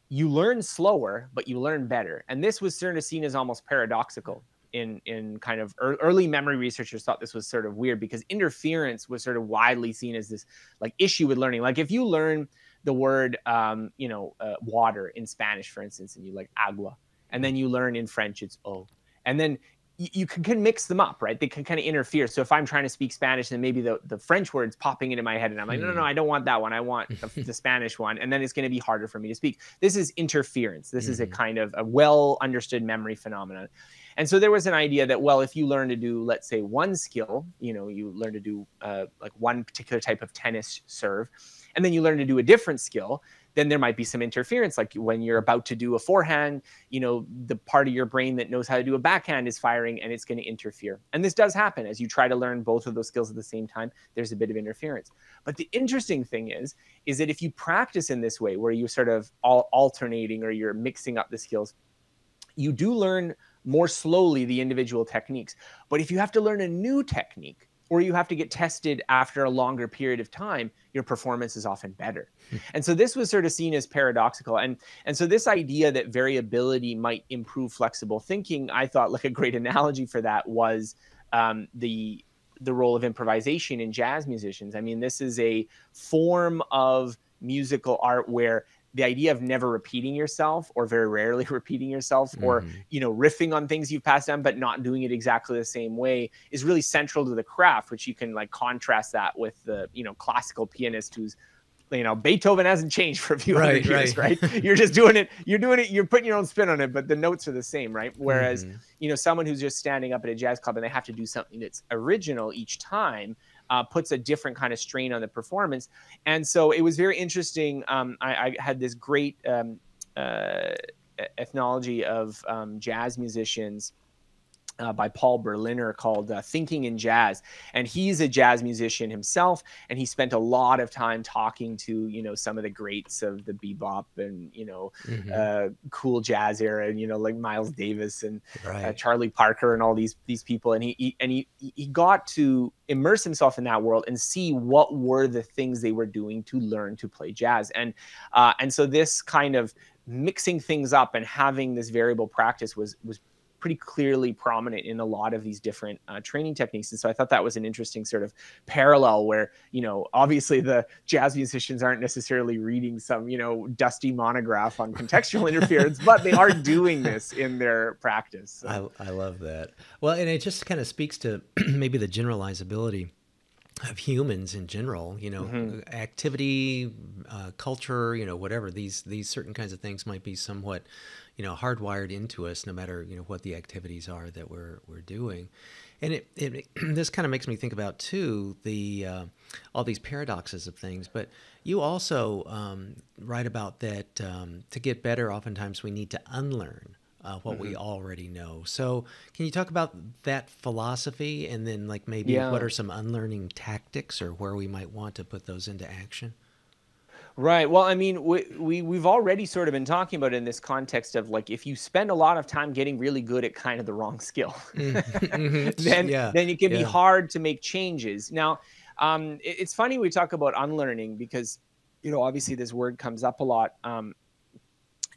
you learn slower, but you learn better. And this was sort of seen as almost paradoxical in kind of early memory researchers thought this was sort of weird, because interference was sort of widely seen as this like issue with learning. Like if you learn the word, you know, water in Spanish, for instance, and you like agua, and then you learn in French, it's eau, and then you can mix them up, right? They can kind of interfere. So if I'm trying to speak Spanish, then maybe the French word's popping into my head and I'm like, no, I don't want that one. I want the Spanish one. And then it's going to be harder for me to speak. This is interference. This is a kind of a well understood memory phenomenon. And so there was an idea that, well, if you learn to do, let's say, one skill, you know, you learn to do like one particular type of tennis serve, and then you learn to do a different skill, then there might be some interference. Like when you're about to do a forehand, you know, the part of your brain that knows how to do a backhand is firing and it's going to interfere. And this does happen as you try to learn both of those skills at the same time. There's a bit of interference. But the interesting thing is that if you practice in this way where you sort of alternating or you're mixing up the skills, you do learn more slowly the individual techniques. But if you have to learn a new technique, or you have to get tested after a longer period of time, your performance is often better. And so this was sort of seen as paradoxical. And so this idea that variability might improve flexible thinking, I thought like a great analogy for that was the role of improvisation in jazz musicians. I mean, this is a form of musical art where the idea of never repeating yourself or very rarely repeating yourself or, you know, riffing on things you've passed down, but not doing it exactly the same way is really central to the craft, which you can like contrast that with the, you know, classical pianist who's, you know, Beethoven hasn't changed for a few hundred years, right? You're just doing it. You're doing it. You're putting your own spin on it, but the notes are the same, right? Whereas, you know, someone who's just standing up at a jazz club and they have to do something that's original each time, puts a different kind of strain on the performance. And so it was very interesting. I had this great ethnology of jazz musicians by Paul Berliner called Thinking in Jazz. And he's a jazz musician himself. And he spent a lot of time talking to, you know, some of the greats of the bebop and, you know, cool jazz era, and, you know, like Miles Davis and Charlie Parker and all these people. And he got to immerse himself in that world and see what were the things they were doing to learn to play jazz. And so this kind of mixing things up and having this variable practice was pretty clearly prominent in a lot of these different training techniques. And so I thought that was an interesting sort of parallel where, you know, obviously the jazz musicians aren't necessarily reading some, you know, dusty monograph on contextual interference, but they are doing this in their practice. So. I love that. Well, and it just kind of speaks to maybe the generalizability of humans in general, you know, activity, culture, you know, whatever, these certain kinds of things might be somewhat, you know, hardwired into us, no matter, you know, what the activities are that we're doing. And it this kind of makes me think about too, the, all these paradoxes of things, but you also, write about that, to get better, oftentimes we need to unlearn what we already know. So can you talk about that philosophy and then like maybe what are some unlearning tactics or where we might want to put those into action? Right. Well, I mean, we've already sort of been talking about it in this context of like, if you spend a lot of time getting really good at kind of the wrong skill, then it can be hard to make changes. Now, it's funny we talk about unlearning because, you know, obviously this word comes up a lot.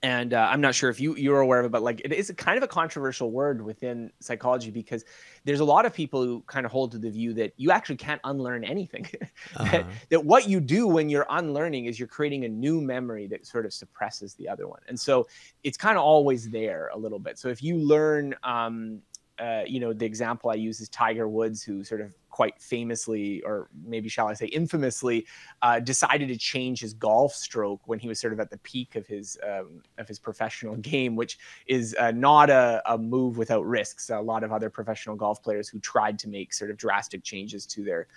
And I'm not sure if you're aware of it, but like it is a kind of a controversial word within psychology because there's a lot of people who kind of hold to the view that you actually can't unlearn anything. that what you do when you're unlearning is you're creating a new memory that sort of suppresses the other one. And so it's kind of always there a little bit. So if you learn, you know, the example I use is Tiger Woods, who sort of quite famously, or maybe shall I say infamously, decided to change his golf stroke when he was sort of at the peak of his professional game, which is not a move without risks. A lot of other professional golf players who tried to make sort of drastic changes to their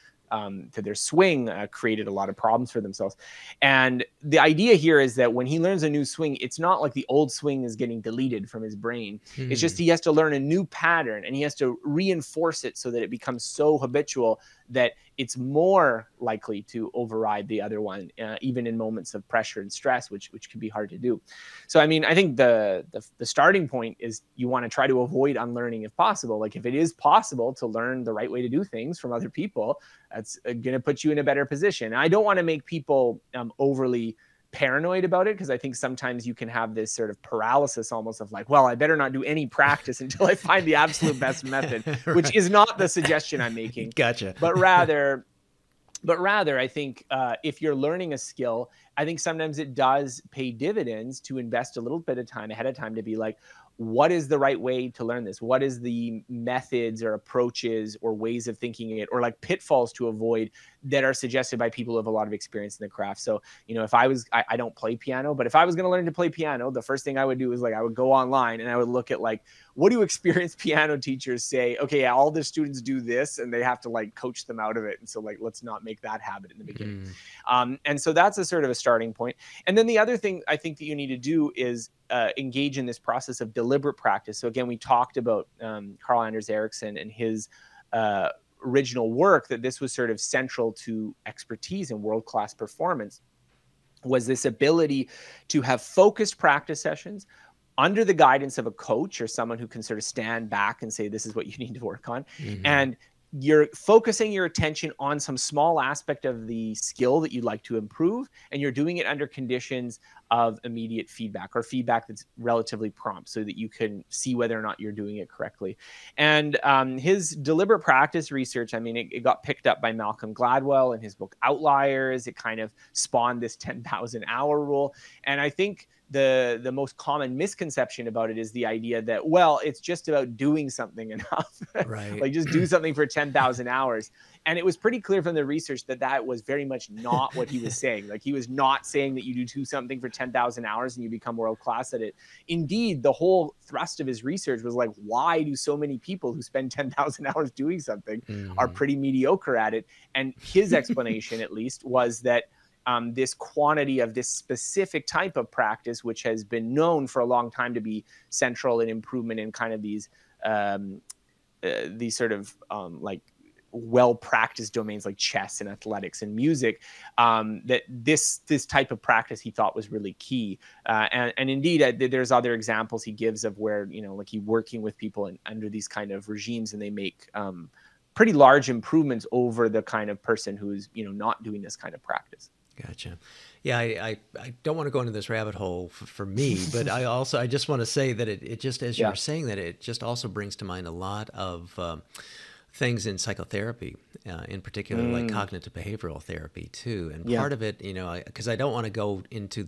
swing created a lot of problems for themselves. And the idea here is that when he learns a new swing, it's not like the old swing is getting deleted from his brain. It's just he has to learn a new pattern and he has to reinforce it so that it becomes so habitual that it's more likely to override the other one, even in moments of pressure and stress, which can be hard to do. So, I mean, I think the starting point is you want to try to avoid unlearning if possible. Like if it is possible to learn the right way to do things from other people, that's going to put you in a better position. I don't want to make people overly paranoid about it because I think sometimes you can have this sort of paralysis almost of like, well, I better not do any practice until I find the absolute best method, which is not the suggestion I'm making. Gotcha. But rather, I think if you're learning a skill, I think sometimes it does pay dividends to invest a little bit of time ahead of time to be like, what is the right way to learn this? What is the methods or approaches or ways of thinking it, or like pitfalls to avoid that are suggested by people who have a lot of experience in the craft? So, you know, if I was, I don't play piano, but if I was going to learn to play piano, the first thing I would do is like, I would go online and I would look at like, what do experienced piano teachers say? Okay, yeah, all the students do this and they have to like coach them out of it. And so like, let's not make that habit in the beginning. And so that's a sort of a starting point. And then the other thing I think that you need to do is engage in this process of deliberate practice. So again, we talked about Carl Anders Ericsson and his original work, that this was sort of central to expertise and world-class performance, was this ability to have focused practice sessions under the guidance of a coach or someone who can sort of stand back and say, this is what you need to work on. And you're focusing your attention on some small aspect of the skill that you'd like to improve, and you're doing it under conditions of immediate feedback, or feedback that's relatively prompt, so that you can see whether or not you're doing it correctly. And his deliberate practice research, I mean, it got picked up by Malcolm Gladwell in his book Outliers. It kind of spawned this 10,000 hour rule. And I think the most common misconception about it is the idea that, well, it's just about doing something enough, right? Like just do something for 10,000 hours. And it was pretty clear from the research that that was very much not what he was saying. Like, he was not saying that you do something for 10,000 hours and you become world-class at it. Indeed, the whole thrust of his research was like, why do so many people who spend 10,000 hours doing something are pretty mediocre at it? And his explanation, at least, was that this quantity of this specific type of practice, which has been known for a long time to be central in improvement in kind of these sort of like well-practiced domains like chess and athletics and music, that this type of practice he thought was really key. And indeed, there's other examples he gives of where, you know, like, he working with people and under these kind of regimes, and they make pretty large improvements over the kind of person who's, you know, not doing this kind of practice. Gotcha. Yeah, I don't want to go into this rabbit hole for me, but I just want to say that it just, as you were saying that, it just also brings to mind a lot of things in psychotherapy, in particular, like cognitive behavioral therapy too. And part of it, you know, because I don't want to go into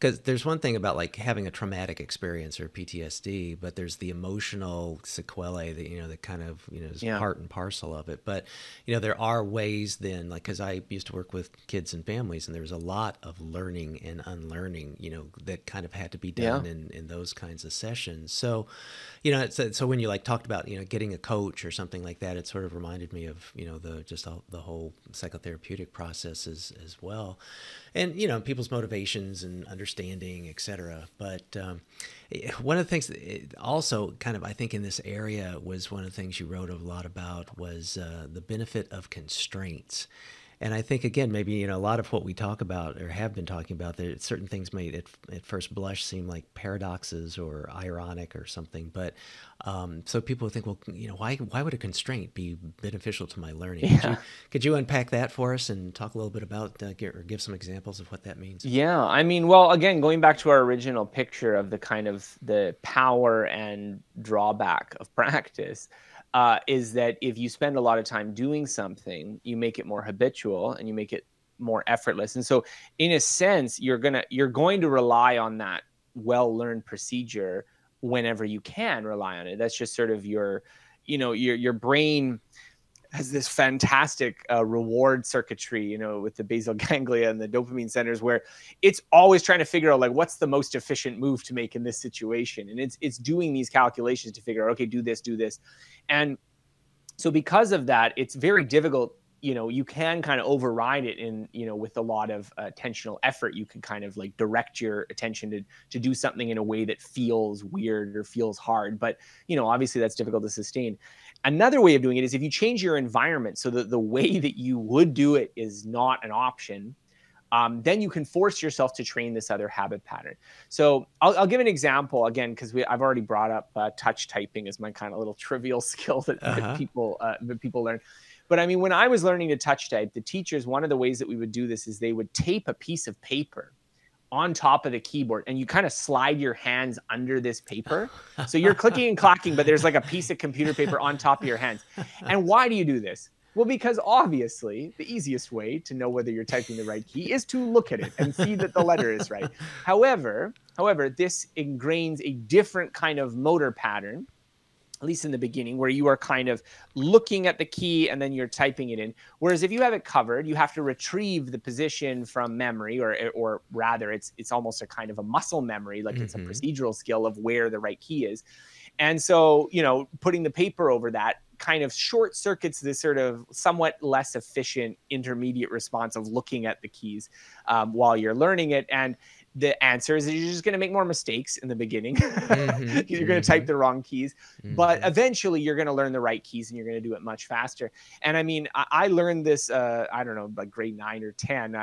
because there's one thing about like having a traumatic experience or PTSD, but there's the emotional sequelae that, you know, that kind of, you know, is part and parcel of it. But, you know, there are ways then, like, because I used to work with kids and families, and there was a lot of learning and unlearning, you know, that kind of had to be done in those kinds of sessions. So, you know, so when you like talked about, you know, getting a coach or something like that, it sort of reminded me of, you know, the whole psychotherapeutic processes as well. And, you know, people's motivations and understanding, et cetera. But one of the things that also kind of, I think, in this area was one of the things you wrote a lot about was the benefit of constraints. And I think, again, maybe, you know, a lot of what we talk about or have been talking about, that certain things may at first blush seem like paradoxes or ironic or something. But so people think, well, you know, why would a constraint be beneficial to my learning? Yeah. Could you unpack that for us and talk a little bit about or give some examples of what that means? Yeah, I mean, well, again, going back to our original picture of the kind of the power and drawback of practice, is that if you spend a lot of time doing something, you make it more habitual and you make it more effortless. And so, in a sense, you're going to rely on that well-learned procedure whenever you can rely on it. That's just sort of your brain has this fantastic reward circuitry, you know, with the basal ganglia and the dopamine centers, where it's always trying to figure out, like, what's the most efficient move to make in this situation. And it's doing these calculations to figure out, okay, do this. And so because of that, it's very difficult. You know, you can kind of override it in, you know, with a lot of attentional effort. You can kind of like direct your attention to do something in a way that feels weird or feels hard. But, you know, obviously that's difficult to sustain. Another way of doing it is if you change your environment so that the way that you would do it is not an option, then you can force yourself to train this other habit pattern. So I'll give an example again, because I've already brought up touch typing as my kind of little trivial skill that people learn. But I mean, when I was learning to touch type, the teachers, one of the ways that we would do this is they would tape a piece of paper on top of the keyboard, and you kind of slide your hands under this paper. So you're clicking and clacking, but there's like a piece of computer paper on top of your hands. And why do you do this? Well, because obviously the easiest way to know whether you're typing the right key is to look at it and see that the letter is right. However, this ingrains a different kind of motor pattern, at least in the beginning, where you are kind of looking at the key and then you're typing it in. Whereas if you have it covered, you have to retrieve the position from memory, or rather it's almost a kind of a muscle memory, like it's a procedural skill of where the right key is. And so, you know, putting the paper over that kind of short circuits this sort of somewhat less efficient intermediate response of looking at the keys while you're learning it. And the answer is that you're just going to make more mistakes in the beginning. You're going to type the wrong keys, but eventually you're going to learn the right keys and you're going to do it much faster. And I mean, I learned this, I don't know, like grade 9 or 10,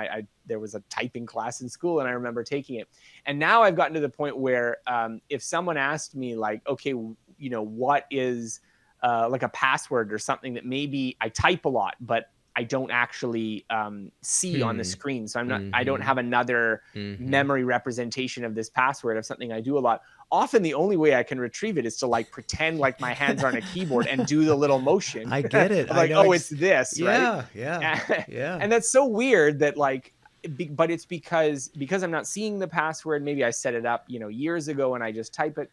there was a typing class in school and I remember taking it. And now I've gotten to the point where if someone asked me like, okay, you know, what is, like a password or something that maybe I type a lot, but I don't actually see on the screen. So I'm not, I don't have another memory representation of this password of something I do a lot. Often the only way I can retrieve it is to like pretend like my hands are on a keyboard and do the little motion. I get it. Like, oh, it's this, right? Yeah. And that's so weird that like, but it's because I'm not seeing the password. Maybe I set it up, you know, years ago and I just type it.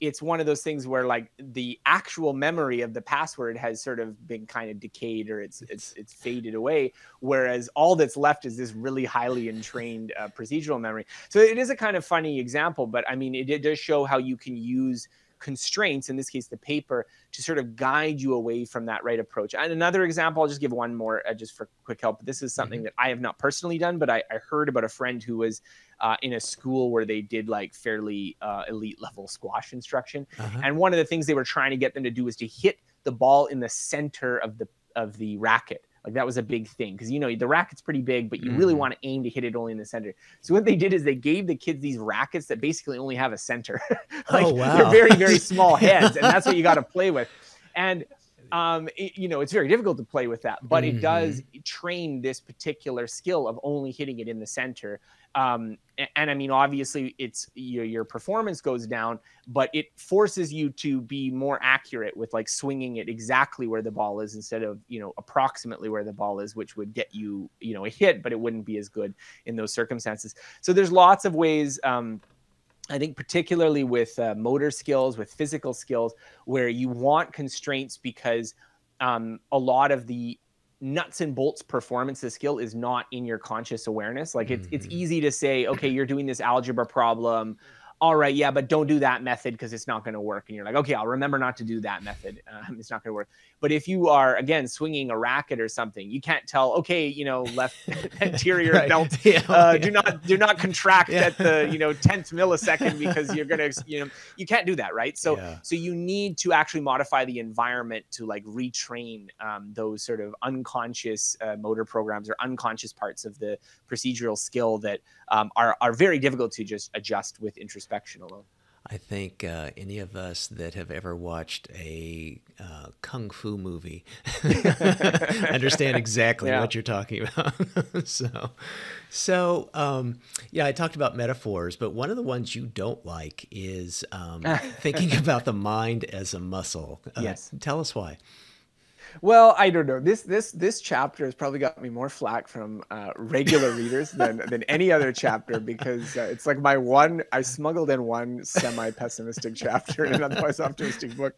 It's one of those things where like the actual memory of the password has sort of been kind of decayed, or it's faded away. Whereas all that's left is this really highly entrained procedural memory. So it is a kind of funny example, but I mean, it does show how you can use constraints, in this case, the paper, to sort of guide you away from that right approach. And another example, I'll just give one more just for quick help. This is something that I have not personally done, but I heard about a friend who was in a school where they did like fairly elite level squash instruction. And one of the things they were trying to get them to do was to hit the ball in the center of the racket. Like that was a big thing because, you know, the racket's pretty big, but you really want to aim to hit it only in the center. So what they did is they gave the kids these rackets that basically only have a center. Like, oh, wow. They're very, very small heads, and that's what you got to play with. And, you know, it's very difficult to play with that, but it does train this particular skill of only hitting it in the center. And I mean, obviously, it's your performance goes down, but it forces you to be more accurate with like swinging it exactly where the ball is instead of, you know, approximately where the ball is, which would get you, you know, a hit, but it wouldn't be as good in those circumstances. So there's lots of ways. I think particularly with motor skills, with physical skills, where you want constraints because a lot of the nuts and bolts performance of skill is not in your conscious awareness. Like it's easy to say, okay, you're doing this algebra problem. All right, yeah, but don't do that method because it's not going to work. And you're like, okay, I'll remember not to do that method. It's not going to work. But if you are, again, swinging a racket or something, you can't tell, okay, you know, left anterior belt, do not contract at the, you know, 10th millisecond because you're going to, you know, you can't do that, right? So, so you need to actually modify the environment to like retrain those sort of unconscious motor programs or unconscious parts of the procedural skill that are very difficult to just adjust with introspection. I think any of us that have ever watched a kung fu movie understand exactly what you're talking about. So, I talked about metaphors, but one of the ones you don't like is thinking about the mind as a muscle. Tell us why. Well, I don't know. This chapter has probably got me more flack from regular readers than any other chapter because it's like I smuggled in one semi-pessimistic chapter in an otherwise optimistic book.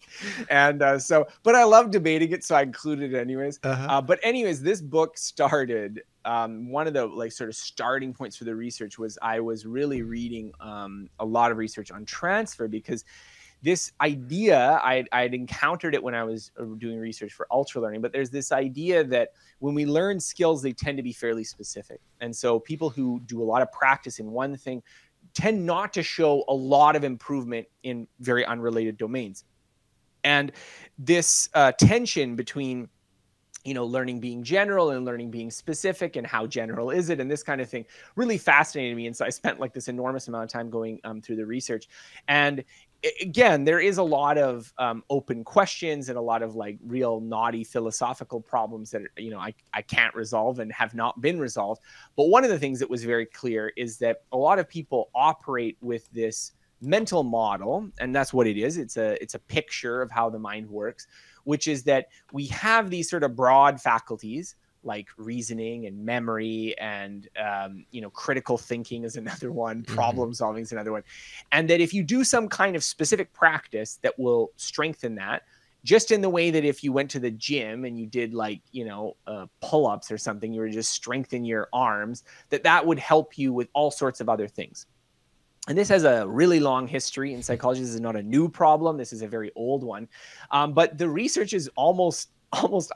And but I love debating it, so I included it anyways. But anyways, this book started, one of the like sort of starting points for the research was I was really reading a lot of research on transfer because this idea, I'd encountered it when I was doing research for Ultralearning, but there's this idea that when we learn skills, they tend to be fairly specific. And so people who do a lot of practice in one thing tend not to show a lot of improvement in very unrelated domains. And this tension between, you know, learning being general and learning being specific and how general is it and this kind of thing really fascinated me. And so I spent like this enormous amount of time going through the research. And again, there is a lot of open questions and a lot of like real naughty philosophical problems that, you know, I can't resolve and have not been resolved. But one of the things that was very clear is that a lot of people operate with this mental model, and that's what it is. It's a picture of how the mind works, which is that we have these sort of broad faculties like reasoning and memory and, critical thinking is another one, problem solving is another one. And that if you do some kind of specific practice that will strengthen that, just in the way that if you went to the gym and you did pull-ups or something, you were just strengthen your arms, that would help you with all sorts of other things. And this has a really long history in psychology. This is not a new problem. This is a very old one. But the research is almost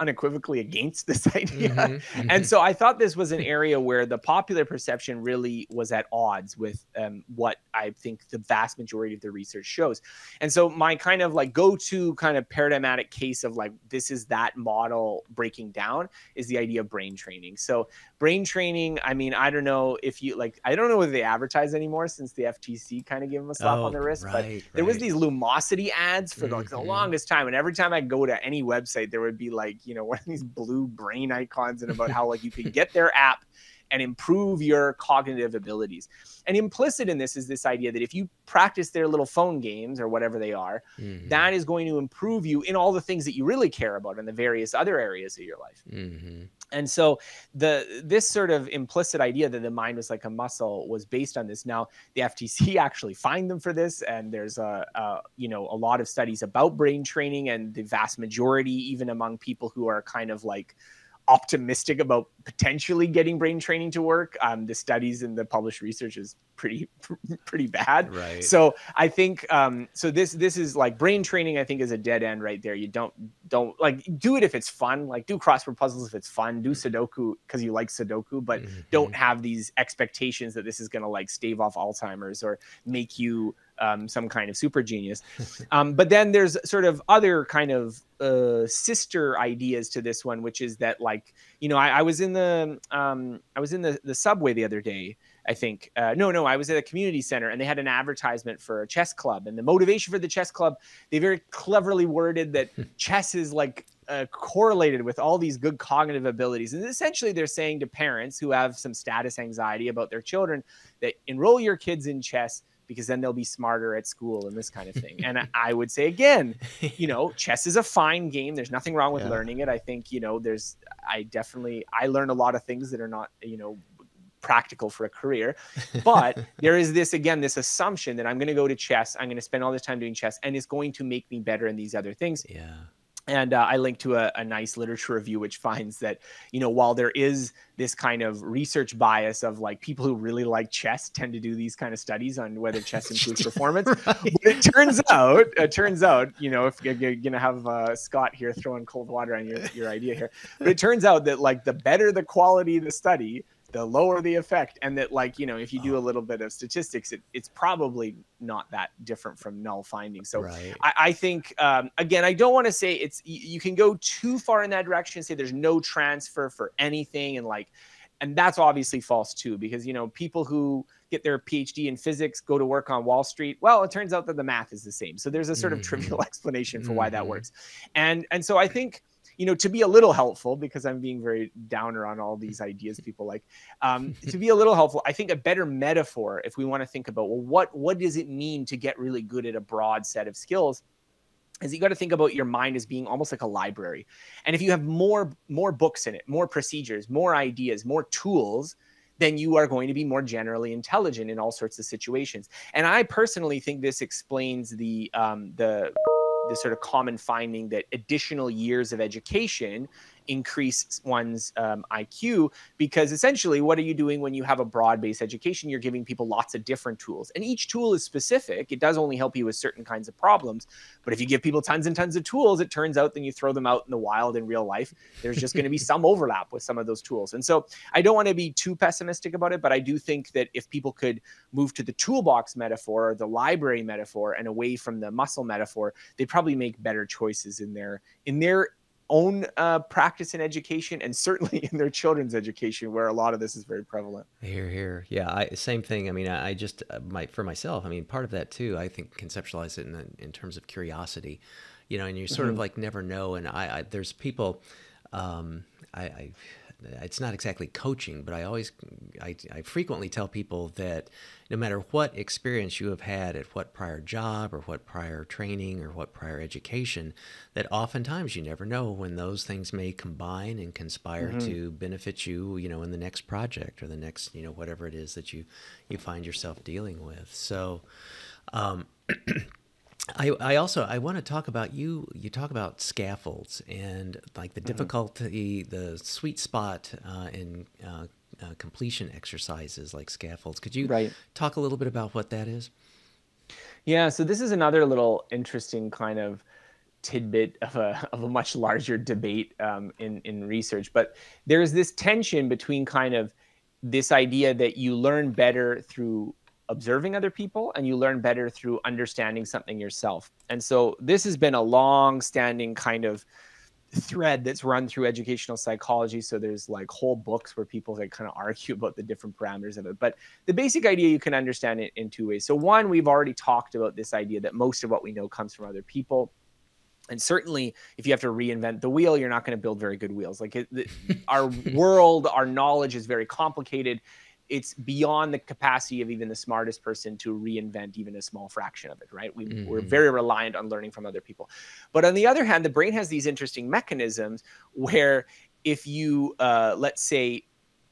unequivocally against this idea. And so I thought this was an area where the popular perception really was at odds with what I think the vast majority of the research shows. And so my kind of go-to paradigmatic case of this is that model breaking down is the idea of brain training. So brain training, I mean, I don't know if you I don't know whether they advertise anymore since the FTC kind of gave them a slap on the wrist, but there was these Lumosity ads for the longest time. And every time I go to any website, there would be one of these blue brain icons and about how you can get their app and improve your cognitive abilities. And implicit in this is this idea that if you practice their little phone games or whatever they are, that is going to improve you in all the things that you really care about in the various other areas of your life. And so this sort of implicit idea that the mind was like a muscle was based on this. Now, the FTC actually fined them for this. And there's a lot of studies about brain training, and the vast majority, even among people who are optimistic about potentially getting brain training to work, the studies and the published research is pretty bad. Right. So I think this is brain training. I think is a dead end right there. You don't do it if it's fun. Do crossword puzzles if it's fun. Do Sudoku because you like Sudoku, but don't have these expectations that this is going to stave off Alzheimer's or make you some kind of super genius. But then there's sort of other kind of sister ideas to this one, which is that I was in the I was in the subway the other day. I think I was at a community center, and they had an advertisement for a chess club, and the motivation for the chess club, they very cleverly worded that chess is correlated with all these good cognitive abilities. And essentially they're saying to parents who have some status anxiety about their children that enroll your kids in chess because then they'll be smarter at school and this kind of thing. And I would say, again, chess is a fine game. There's nothing wrong with learning it. I think, I learn a lot of things that are not, practical for a career, but there is this assumption that I'm going to go to chess. I'm going to spend all this time doing chess and it's going to make me better in these other things. Yeah. And I linked to a nice literature review, which finds that, while there is this kind of research bias of people who really like chess tend to do these kind of studies on whether chess improves performance. Right. But it turns out, if you're going to have Scott here throwing cold water on your idea here, but it turns out that the better the quality of the study, the lower the effect. And that if you do a little bit of statistics, it's probably not that different from null findings. So I think, again, I don't want to say you can go too far in that direction and say there's no transfer for anything. And that's obviously false too, because, people who get their PhD in physics, go to work on Wall Street. Well, it turns out that the math is the same. So there's a sort of trivial explanation for why that works. And so I think, to be a little helpful, because I'm being very downer on all these ideas people to be a little helpful, I think a better metaphor, if we want to think about, well, what does it mean to get really good at a broad set of skills, is you got to think about your mind as being almost like a library. And if you have more books in it, more procedures, more ideas, more tools, then you are going to be more generally intelligent in all sorts of situations. And I personally think this explains the sort of common finding that additional years of education increase one's IQ, because essentially what are you doing when you have a broad-based education? You're giving people lots of different tools, and each tool is specific. It does only help you with certain kinds of problems, but if you give people tons and tons of tools, it turns out then you throw them out in the wild in real life, there's just going to be some overlap with some of those tools. And so I don't want to be too pessimistic about it, but I do think that if people could move to the toolbox metaphor or the library metaphor and away from the muscle metaphor, they'd probably make better choices in their own practice in education, and certainly in their children's education, where a lot of this is very prevalent. Hear, hear. Yeah, same thing. I mean, I just, for myself, I mean, part of that too, I think conceptualize it in terms of curiosity, and you sort of never know. And there's people, it's not exactly coaching, but I frequently tell people that no matter what experience you have had at what prior job or what prior training or what prior education, that oftentimes you never know when those things may combine and conspire mm-hmm. to benefit you, you know, in the next project or the next, you know, whatever it is that you find yourself dealing with. So, I want to talk about you talk about scaffolds and like the difficulty, the sweet spot in completion exercises like scaffolds. Could you talk a little bit about what that is? Yeah, so this is another little interesting kind of tidbit of a much larger debate in research. But there's this tension between kind of this idea that you learn better through observing other people and you learn better through understanding something yourself. And so this has been a long-standing kind of thread that's run through educational psychology. So there's like whole books where people like kind of argue about the different parameters of it. But the basic idea, you can understand it in two ways. So one, we've already talked about this idea that most of what we know comes from other people. And certainly if you have to reinvent the wheel, you're not going to build very good wheels. Like our world, our knowledge is very complicated. It's beyond the capacity of even the smartest person to reinvent even a small fraction of it, right? We're very reliant on learning from other people. But on the other hand, the brain has these interesting mechanisms where if you, let's say,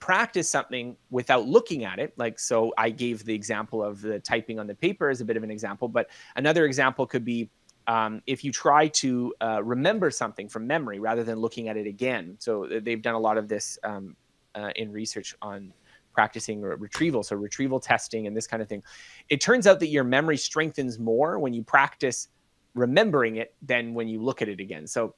practice something without looking at it, like, so I gave the example of the typing on the paper as a bit of an example, but another example could be if you try to remember something from memory rather than looking at it again. So they've done a lot of this in research on practicing retrieval, so retrieval testing and this kind of thing. It turns out that your memory strengthens more when you practice remembering it than when you look at it again. So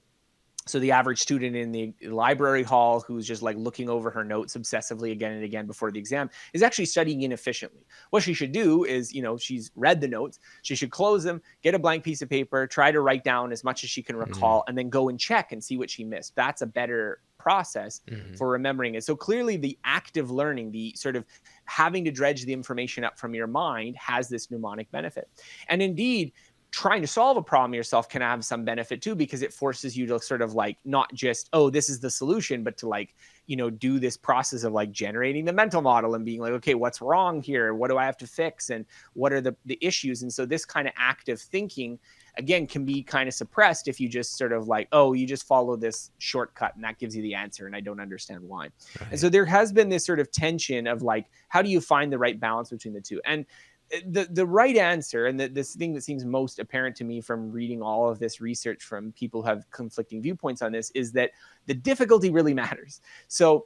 the average student in the library hall who's just like looking over her notes obsessively again and again before the exam is actually studying inefficiently. What she should do is, you know, she's read the notes, she should close them, get a blank piece of paper, try to write down as much as she can recall, and then go and check and see what she missed. That's a better process for remembering it. So clearly the active learning, the sort of having to dredge the information up from your mind, has this mnemonic benefit. And indeed, trying to solve a problem yourself can have some benefit too, because it forces you to sort of like not just, oh, this is the solution, but to like, you know, do this process of like generating the mental model and being like, okay, what's wrong here? What do I have to fix? And what are the issues? And so this kind of active thinking, again, can be kind of suppressed if you just sort of like, oh, you just follow this shortcut and that gives you the answer and I don't understand why. Right. And so there has been this sort of tension of like, how do you find the right balance between the two? And the right answer, and this thing that seems most apparent to me from reading all of this research from people who have conflicting viewpoints on this, is that the difficulty really matters. So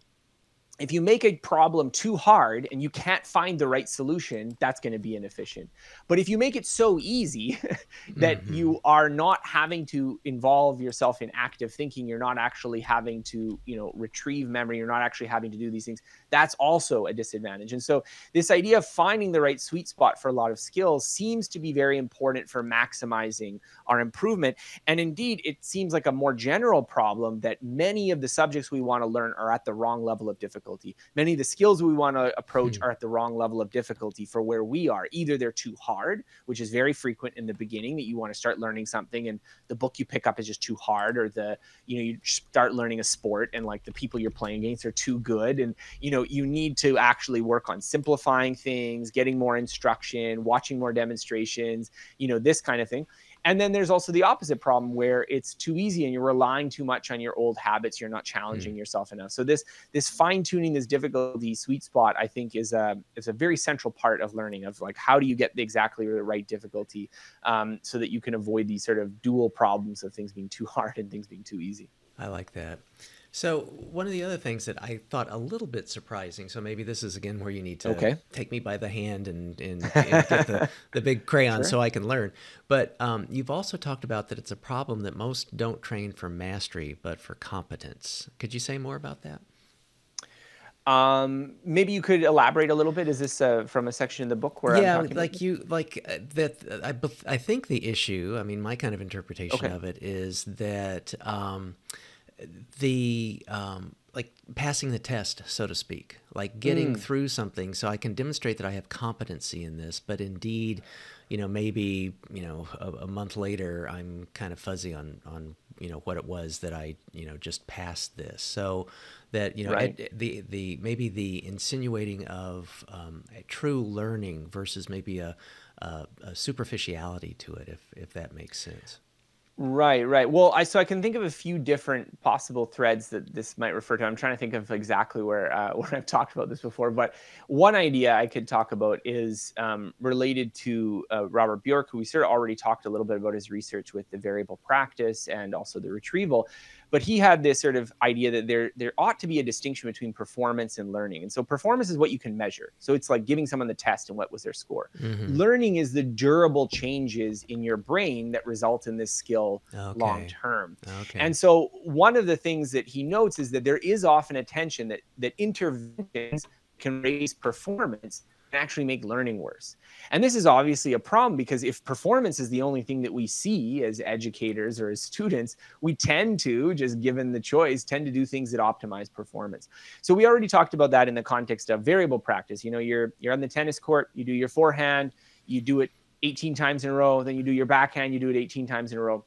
if you make a problem too hard and you can't find the right solution, that's going to be inefficient. But if you make it so easy that you are not having to involve yourself in active thinking, you're not actually having to, you know, retrieve memory, you're not actually having to do these things, that's also a disadvantage. And so this idea of finding the right sweet spot for a lot of skills seems to be very important for maximizing our improvement. And indeed, it seems like a more general problem that many of the subjects we want to learn are at the wrong level of difficulty. Many of the skills we want to approach are at the wrong level of difficulty for where we are. Either they're too hard, which is very frequent in the beginning, that you want to start learning something and the book you pick up is just too hard, or you start learning a sport and like the people you're playing against are too good. And, you know, you need to actually work on simplifying things, getting more instruction, watching more demonstrations, you know, this kind of thing. And then there's also the opposite problem where it's too easy and you're relying too much on your old habits. You're not challenging yourself enough. So this fine-tuning, this difficulty sweet spot, I think is a very central part of learning, of like, how do you get exactly the right difficulty so that you can avoid these sort of dual problems of things being too hard and things being too easy. I like that. So one of the other things that I thought a little bit surprising, so maybe this is again where you need to take me by the hand and get the big crayon so I can learn. But you've also talked about that it's a problem that most don't train for mastery, but for competence. Could you say more about that? Maybe you could elaborate a little bit. Is this from a section in the book where I'm talking like about you, like that? I think the issue, I mean, my kind of interpretation of it is that like passing the test, so to speak, like getting through something so I can demonstrate that I have competency in this, but indeed you know, maybe, you know, a month later, I'm kind of fuzzy on, you know, what it was that I, you know, just passed this. So that, you know, right. maybe the insinuating of a true learning versus maybe a superficiality to it, if that makes sense. Right, right. Well, so I can think of a few different possible threads that this might refer to. I'm trying to think of exactly where I've talked about this before, but one idea I could talk about is related to Robert Bjork, who we sort of already talked a little bit about his research with the variable practice and also the retrieval. But he had this sort of idea that there ought to be a distinction between performance and learning. And so performance is what you can measure. So it's like giving someone the test and what was their score. Mm-hmm. Learning is the durable changes in your brain that result in this skill okay. long term. Okay. And so one of the things that he notes is that there is often a tension that interventions can raise performance and actually make learning worse. And this is obviously a problem, because if performance is the only thing that we see as educators or as students, we tend to, just given the choice, tend to do things that optimize performance. So we already talked about that in the context of variable practice. You know, you're on the tennis court, you do your forehand, you do it 18 times in a row, then you do your backhand, you do it 18 times in a row.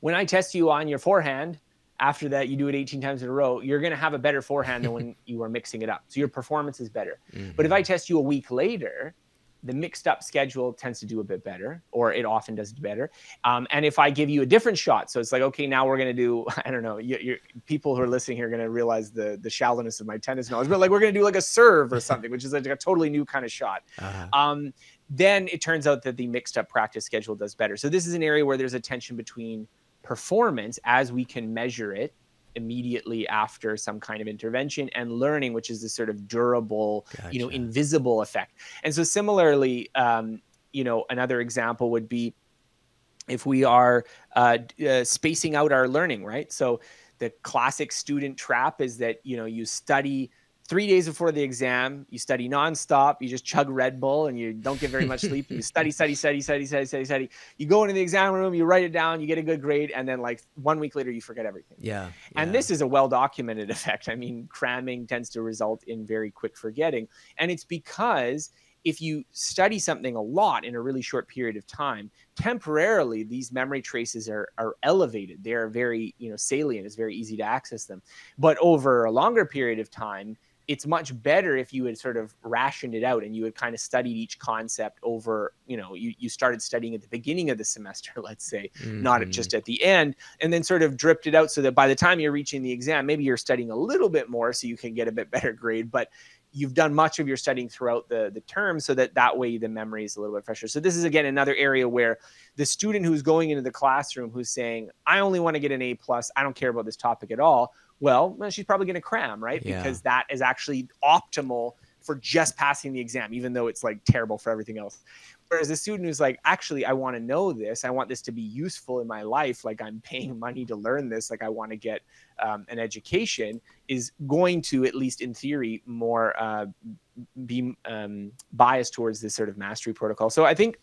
When I test you on your forehand, after that, you do it 18 times in a row, you're going to have a better forehand than when you are mixing it up. So your performance is better. Mm-hmm. But if I test you a week later, the mixed up schedule tends to do a bit better, or it often does better. And if I give you a different shot, so it's like, okay, now we're going to do, I don't know, people who are listening here are going to realize the shallowness of my tennis knowledge, but like we're going to do like a serve or something, which is like a totally new kind of shot. Uh-huh. Then it turns out that the mixed up practice schedule does better. So this is an area where there's a tension between performance, as we can measure it immediately after some kind of intervention, and learning, which is this sort of durable, gotcha. You know, invisible effect. And so similarly, you know, another example would be if we are spacing out our learning, right? So the classic student trap is that, you know, you study 3 days before the exam, you study nonstop, you just chug Red Bull and you don't get very much sleep. You study. You go into the exam room, you write it down, you get a good grade, and then like 1 week later, you forget everything. Yeah. And this is a well-documented effect. I mean, cramming tends to result in very quick forgetting. And it's because if you study something a lot in a really short period of time, temporarily, these memory traces are elevated. They are very, you know, salient. It's very easy to access them. But over a longer period of time, it's much better if you had sort of rationed it out and you had kind of studied each concept over, you know, you started studying at the beginning of the semester, let's say, mm-hmm. not just at the end, and then sort of dripped it out so that by the time you're reaching the exam, maybe you're studying a little bit more so you can get a bit better grade, but you've done much of your studying throughout the term so that way the memory is a little bit fresher. So this is, again, another area where the student who's going into the classroom who's saying, I only want to get an A+, I don't care about this topic at all, well, she's probably going to cram, right? Yeah. Because that is actually optimal for just passing the exam, even though it's like terrible for everything else. Whereas a student who's like, actually, I want to know this. I want this to be useful in my life. Like, I'm paying money to learn this. Like, I want to get an education, is going to, at least in theory, more be biased towards this sort of mastery protocol. So I think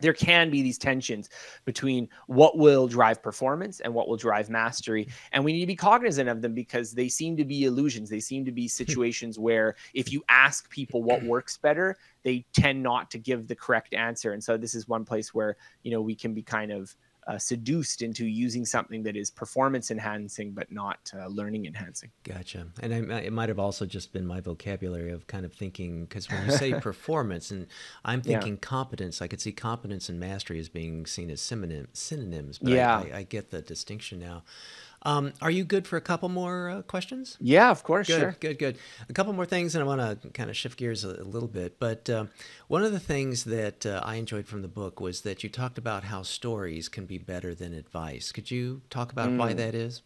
there can be these tensions between what will drive performance and what will drive mastery. And we need to be cognizant of them because they seem to be illusions. They seem to be situations where if you ask people what works better, they tend not to give the correct answer. And so this is one place where, you know, we can be kind of seduced into using something that is performance enhancing but not learning enhancing. Gotcha. And it might have also just been my vocabulary of kind of thinking, because when you say performance, and I'm thinking competence, I could see competence and mastery as being seen as synonyms, but I get the distinction now. Are you good for a couple more questions? Yeah, of course. Good, sure. Good. A couple more things, and I want to kind of shift gears a little bit. But one of the things that I enjoyed from the book was that you talked about how stories can be better than advice. Could you talk about why that is?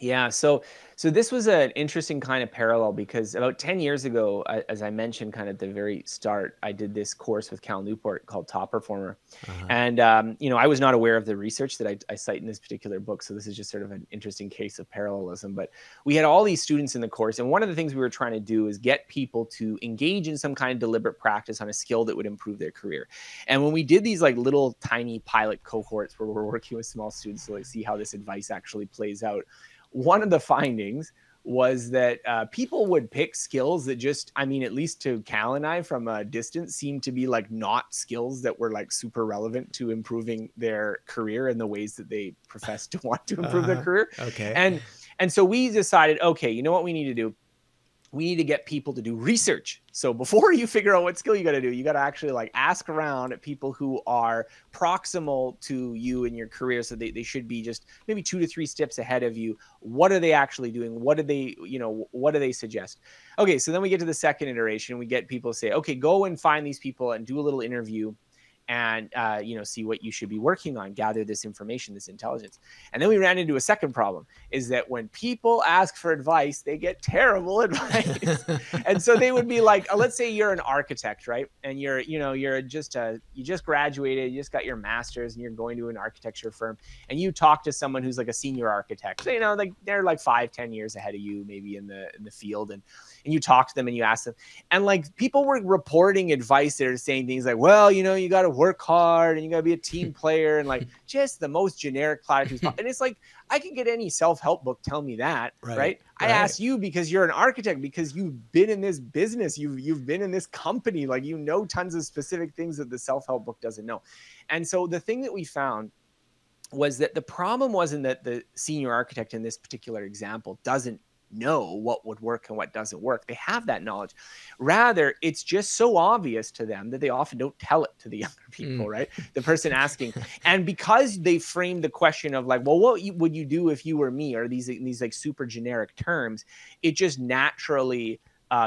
Yeah, so this was an interesting kind of parallel, because about 10 years ago, as I mentioned kind of at the very start, I did this course with Cal Newport called Top Performer. Uh-huh. And, you know, I was not aware of the research that I cite in this particular book. So this is just sort of an interesting case of parallelism. But we had all these students in the course. And one of the things we were trying to do is get people to engage in some kind of deliberate practice on a skill that would improve their career. And when we did these like little tiny pilot cohorts where we're working with small students to like see how this advice actually plays out, one of the findings was that people would pick skills that just, I mean, at least to Cal and I from a distance, seemed to be like not skills that were like super relevant to improving their career in the ways that they profess to want to improve their career. Okay. And so we decided, okay, you know what we need to do? We need to get people to do research. So before you figure out what skill you got to do, you got to actually like ask around at people who are proximal to you in your career. So they should be just maybe 2 to 3 steps ahead of you. What are they actually doing? What do they, you know, what do they suggest? Okay. So then we get to the second iteration. We get people to say, okay, go and find these people and do a little interview and, you know, see what you should be working on, gather this information, this intelligence. And then we ran into a second problem is that when people ask for advice, they get terrible advice. And so they would be like, oh, let's say you're an architect, right? And you're, you know, you're just, you just graduated, you just got your master's and you're going to an architecture firm and you talk to someone who's like a senior architect, so, you know, like they're like 5, 10 years ahead of you, maybe in the field. And you talk to them and you ask them, and like people were reporting advice. They're saying things like, well, you know, you got to work hard and you gotta be a team player and like just the most generic platitudes. And it's like, I can get any self-help book tell me that, right? I asked you because you're an architect, because you've been in this business, you've been in this company, like you know tons of specific things that the self-help book doesn't know. And so the thing that we found was that the problem wasn't that the senior architect in this particular example doesn't know what would work and what doesn't work. They have that knowledge. Rather, it's just so obvious to them that they often don't tell it to the younger people, right? The person asking. And because they framed the question of like, well, what would you do if you were me, or these like super generic terms, it just naturally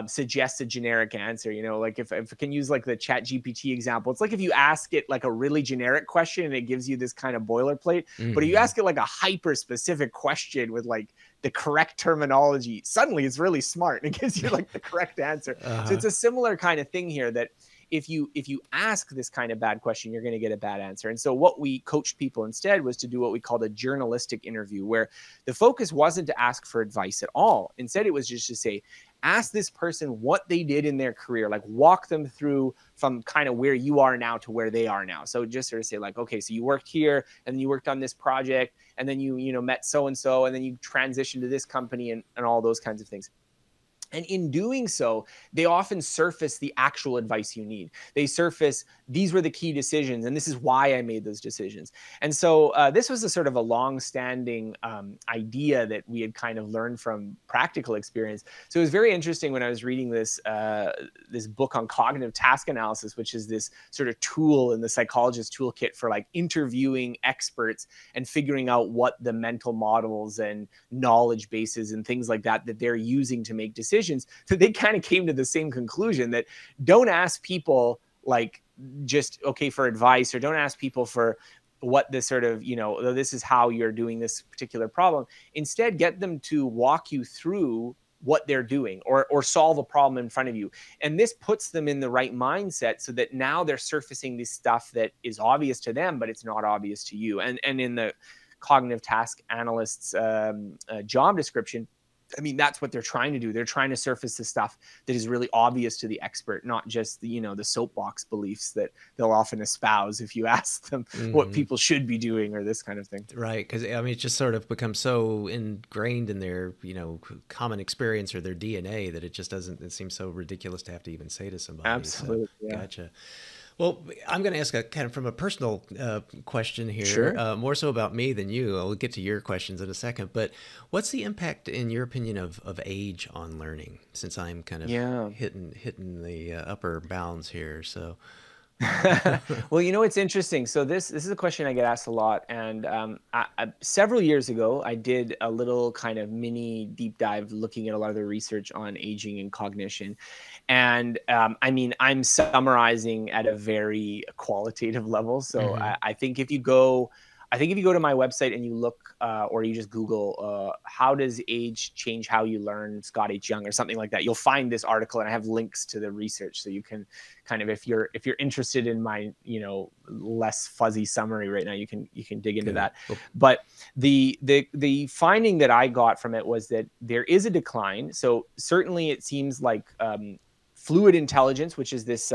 suggests a generic answer. You know, like if I can use like the ChatGPT example, it's like if you ask it like a really generic question and it gives you this kind of boilerplate, but if you ask it like a hyper specific question with like the correct terminology, suddenly it's really smart and it gives you like the correct answer. So it's a similar kind of thing here, that if you ask this kind of bad question, you're going to get a bad answer. And so what we coached people instead was to do what we called a journalistic interview, where the focus wasn't to ask for advice at all. Instead, it was just to say, ask this person what they did in their career, like walk them through from kind of where you are now to where they are now. So just sort of say like, okay, so you worked here and then you worked on this project and then you, you know, met so-and-so and then you transitioned to this company and all those kinds of things. And in doing so, they often surface the actual advice you need. They surface, these were the key decisions, and this is why I made those decisions. And so this was a sort of a long-standing idea that we had kind of learned from practical experience. So it was very interesting when I was reading this, this book on cognitive task analysis, which is this sort of tool in the psychologist toolkit for like interviewing experts and figuring out what the mental models and knowledge bases and things like that that they're using to make decisions. So they kind of came to the same conclusion, that don't ask people like just, okay, for advice, or don't ask people for what this sort of, you know, this is how you're doing this particular problem. Instead, get them to walk you through what they're doing, or solve a problem in front of you. And this puts them in the right mindset so that now they're surfacing this stuff that is obvious to them, but it's not obvious to you. And in the cognitive task analyst's job description, I mean, that's what they're trying to do. They're trying to surface the stuff that is really obvious to the expert, not just the, you know, the soapbox beliefs that they'll often espouse if you ask them what people should be doing or this kind of thing. Right. Cause I mean, it just sort of becomes so ingrained in their, you know, common experience or their DNA that it just doesn't, it seems so ridiculous to have to even say to somebody. Absolutely. So, yeah. Gotcha. Well, I'm going to ask a kind of from a personal question here, sure. More so about me than you. I'll get to your questions in a second, but what's the impact, in your opinion, of age on learning? Since I'm kind of hitting the upper bounds here, so. Well, you know, it's interesting. So this is a question I get asked a lot, and I several years ago, I did a little kind of mini deep dive looking at a lot of the research on aging and cognition. And I mean, I'm summarizing at a very qualitative level. So I think if you go, to my website and you look, or you just Google, how does age change how you learn, Scott H. Young or something like that, you'll find this article, and I have links to the research. So you can kind of, if you're interested in my, you know, less fuzzy summary right now, you can dig into that. Cool. But the finding that I got from it was that there is a decline. So certainly it seems like fluid intelligence, which is this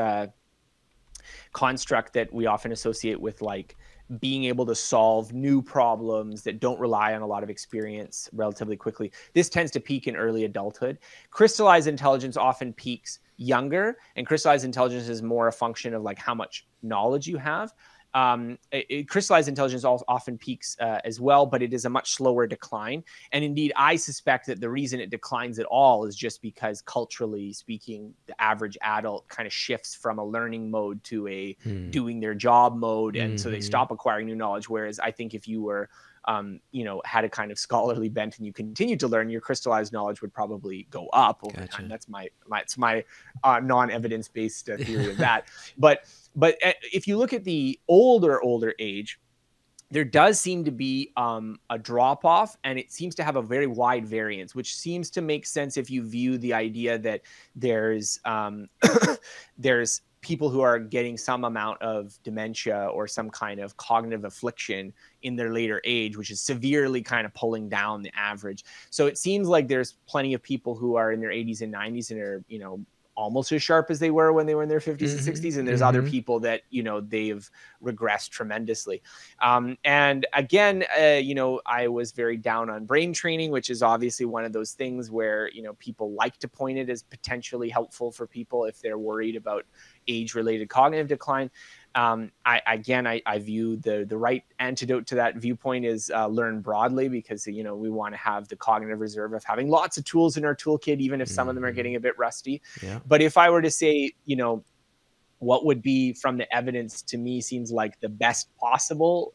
construct that we often associate with like being able to solve new problems that don't rely on a lot of experience relatively quickly. This tends to peak in early adulthood. Crystallized intelligence often peaks younger, and crystallized intelligence is more a function of like how much knowledge you have. Crystallized intelligence often peaks as well, but it is a much slower decline. And indeed, I suspect that the reason it declines at all is just because culturally speaking, the average adult kind of shifts from a learning mode to a doing their job mode. And so they stop acquiring new knowledge. Whereas I think if you were, you know, had a kind of scholarly bent and you continued to learn, your crystallized knowledge would probably go up over time. That's my non-evidence-based theory of that. But if you look at the older age, there does seem to be a drop-off, and it seems to have a very wide variance, which seems to make sense if you view the idea that there's there's people who are getting some amount of dementia or some kind of cognitive affliction in their later age, which is severely kind of pulling down the average. So it seems like there's plenty of people who are in their 80s and 90s and are, you know, almost as sharp as they were when they were in their 50s and 60s. And there's other people that, you know, they've regressed tremendously. And again, you know, I was very down on brain training, which is obviously one of those things where, you know, people like to point it as potentially helpful for people if they're worried about age-related cognitive decline. I view the right antidote to that viewpoint is learn broadly, because, you know, we want to have the cognitive reserve of having lots of tools in our toolkit, even if some of them are getting a bit rusty. But if I were to say, you know, what would be from the evidence to me seems like the best possible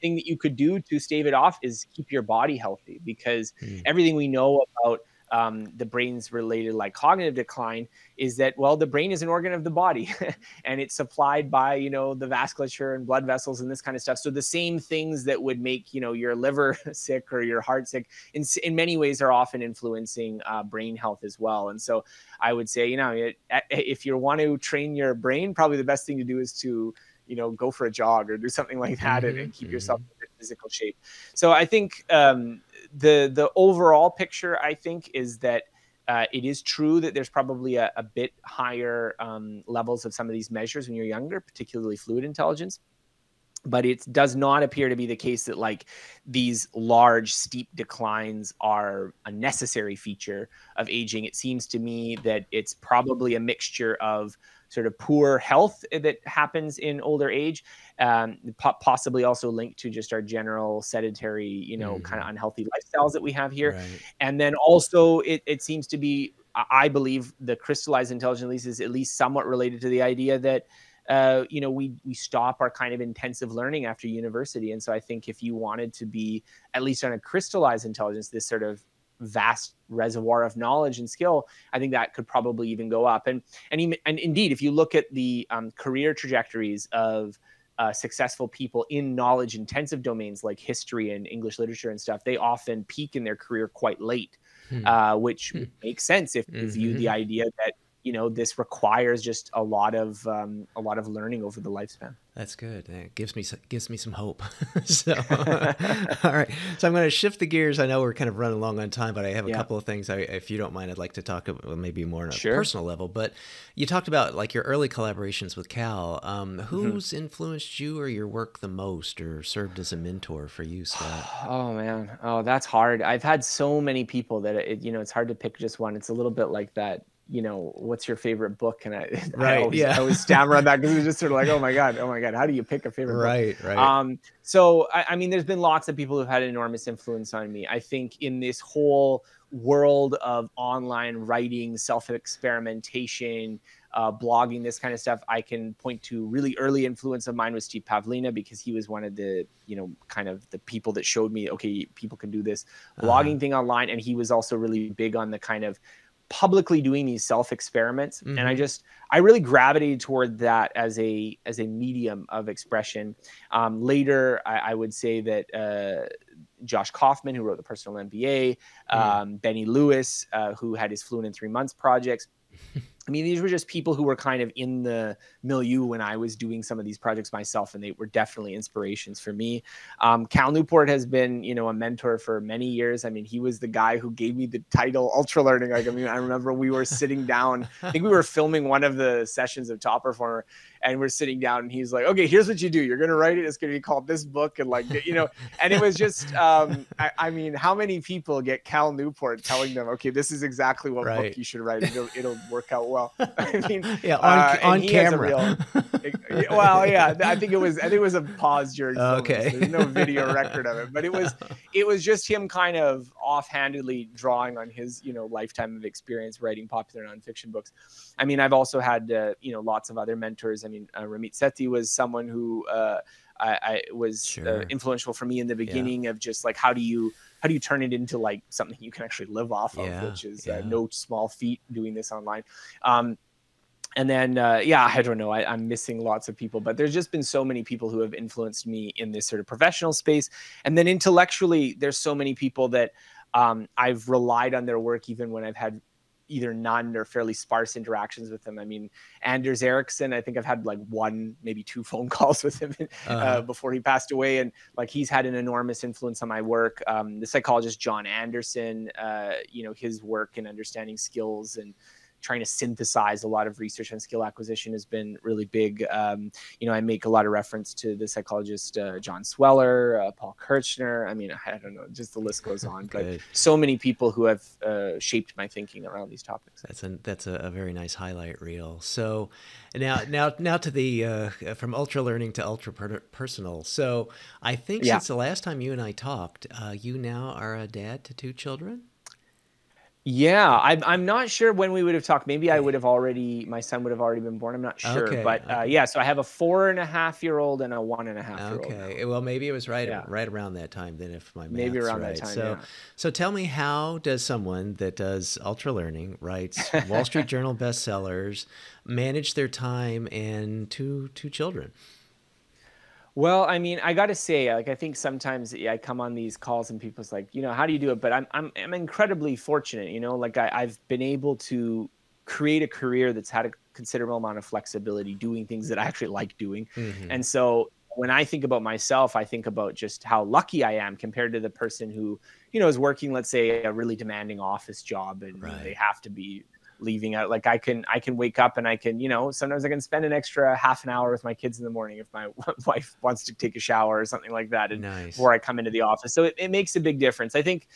thing that you could do to stave it off is keep your body healthy, because everything we know about the brain's related like cognitive decline is that, well, the brain is an organ of the body and it's supplied by, you know, the vasculature and blood vessels and this kind of stuff. So the same things that would make, you know, your liver sick or your heart sick in many ways are often influencing brain health as well. And so I would say, you know, if you want to train your brain, probably the best thing to do is to, you know, go for a jog or do something like that and keep yourself in physical shape. So I think, the overall picture, I think, is that it is true that there's probably a bit higher levels of some of these measures when you're younger, particularly fluid intelligence. But it does not appear to be the case that like these large, steep declines are a necessary feature of aging. It seems to me that it's probably a mixture of sort of poor health that happens in older age, possibly also linked to just our general sedentary, you know, kind of unhealthy lifestyles that we have here. And then also it seems to be, I believe, the crystallized intelligence is at least somewhat related to the idea that, you know, we stop our kind of intensive learning after university. And so I think if you wanted to be, at least on a crystallized intelligence, this sort of vast reservoir of knowledge and skill, I think that could probably even go up. And indeed, if you look at the career trajectories of successful people in knowledge intensive domains like history and English literature and stuff, they often peak in their career quite late, which makes sense if you view the idea that, you know, this requires just a lot of learning over the lifespan. That's good. It gives me some hope. So, all right. So I'm going to shift the gears. I know we're kind of running long on time, but I have a couple of things if you don't mind, I'd like to talk about maybe more on a personal level. But you talked about like your early collaborations with Cal. Who's influenced you or your work the most, or served as a mentor for you, Scott? Oh man, that's hard. I've had so many people that you know, it's hard to pick just one. It's a little bit like that, you know, what's your favorite book? And I always stammer on that because it was just sort of like, oh my God, how do you pick a favorite book? Right. So, I mean, there's been lots of people who've had an enormous influence on me. I think in this whole world of online writing, self-experimentation, blogging, this kind of stuff, I can point to really early influence of mine with Steve Pavlina, because he was one of the, you know, kind of the people that showed me, okay, people can do this blogging thing online. And he was also really big on the kind of publicly doing these self-experiments. And I really gravitated toward that as a medium of expression. Later, I would say that Josh Kaufman, who wrote The Personal MBA, Benny Lewis, who had his Fluent in 3 Months projects. I mean, these were just people who were kind of in the milieu when I was doing some of these projects myself, and they were definitely inspirations for me. Cal Newport has been, you know, a mentor for many years. I mean, he was the guy who gave me the title Ultralearning. Like, I mean, I remember we were sitting down, I think we were filming one of the sessions of Top Performer, and we're sitting down and he's like, okay, here's what you do. You're going to write it. It's going to be called this book. And like, you know, and it was just, I mean, how many people get Cal Newport telling them, okay, this is exactly what book you should write. It'll work out well. I mean, on camera. Well, yeah, I think it was a pause during filming. Okay. So there's no video record of it, but it was just him kind of offhandedly drawing on his, you know, lifetime of experience writing popular nonfiction books. I mean, I've also had, you know, lots of other mentors. I mean, Ramit Sethi was someone who I was influential for me in the beginning of just like, how do you turn it into like something you can actually live off of, which is no small feat doing this online. And then, yeah, I don't know, I'm missing lots of people, but there's just been so many people who have influenced me in this sort of professional space. And then intellectually, there's so many people that I've relied on their work even when I've had either none or fairly sparse interactions with them. I mean, Anders Ericsson, I think I've had like one, maybe two phone calls with him before he passed away. And like, he's had an enormous influence on my work. The psychologist, John Anderson, you know, his work in understanding skills and trying to synthesize a lot of research on skill acquisition has been really big. You know, I make a lot of reference to the psychologist, John Sweller, Paul Kirchner. I mean, I don't know, just the list goes on, but so many people who have shaped my thinking around these topics. That's a very nice highlight reel. So now to the, from ultra learning to ultra personal. So I think since the last time you and I talked, you now are a dad to two children. Yeah, I'm not sure when we would have talked. Maybe I would have already, my son would have already been born. I'm not sure, but yeah, so I have a 4.5-year-old and a 1.5-year-old. Okay, now. Well, maybe it was right around that time then, if my math's maybe around that time, So tell me, how does someone that does ultra learning, writes Wall Street Journal bestsellers, manage their time and two children? Well, I mean, I got to say, like, I think sometimes I come on these calls and people's like, you know, how do you do it? But I'm incredibly fortunate, you know, like I've been able to create a career that's had a considerable amount of flexibility doing things that I actually like doing. Mm-hmm. And so when I think about myself, I think about just how lucky I am compared to the person who, you know, is working, let's say, a really demanding office job and they have to be leaving out. Like I can wake up and I can, you know, sometimes I can spend an extra half an hour with my kids in the morning if my wife wants to take a shower or something like that, and before I come into the office. So it makes a big difference. I think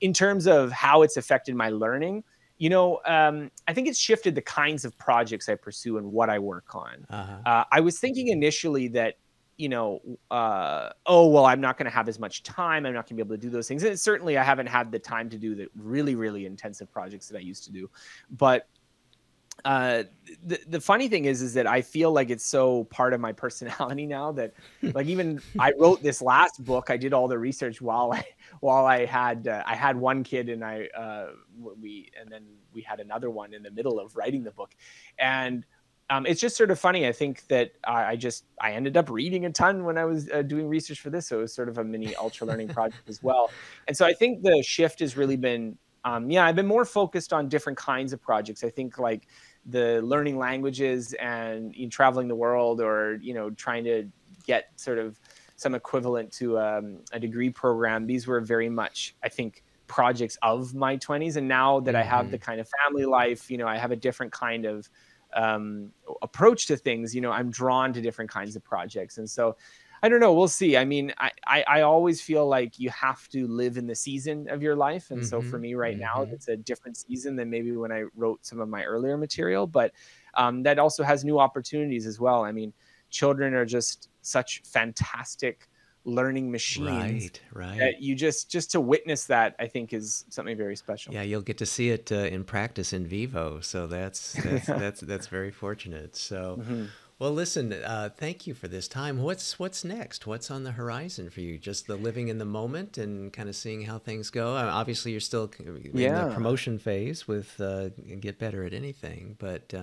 in terms of how it's affected my learning, you know, I think it's shifted the kinds of projects I pursue and what I work on. I was thinking initially that, you know, oh, well, I'm not going to have as much time. I'm not going to be able to do those things. And certainly I haven't had the time to do the really, really intensive projects that I used to do. But the funny thing is that I feel like it's so part of my personality now that like, even I wrote this last book, I did all the research while I had, I had one kid and then we had another one in the middle of writing the book. And it's just sort of funny. I think that I ended up reading a ton when I was doing research for this. So it was sort of a mini ultra learning project as well. And so I think the shift has really been, I've been more focused on different kinds of projects. I think like the learning languages and traveling the world, or, you know, trying to get sort of some equivalent to a degree program. These were very much, I think, projects of my 20s. And now that I have the kind of family life, you know, I have a different kind of approach to things, you know, I'm drawn to different kinds of projects. And so I don't know, we'll see. I mean, I always feel like you have to live in the season of your life. And so for me right now, it's a different season than maybe when I wrote some of my earlier material, but that also has new opportunities as well. I mean, children are just such fantastic learning machines, that you just to witness that, I think, is something very special. Yeah, you'll get to see it in practice in vivo, so that's very fortunate. So well, listen, thank you for this time. What's next? What's on the horizon for you? Just the living in the moment and kind of seeing how things go. Obviously you're still in the promotion phase with Get Better at Anything, but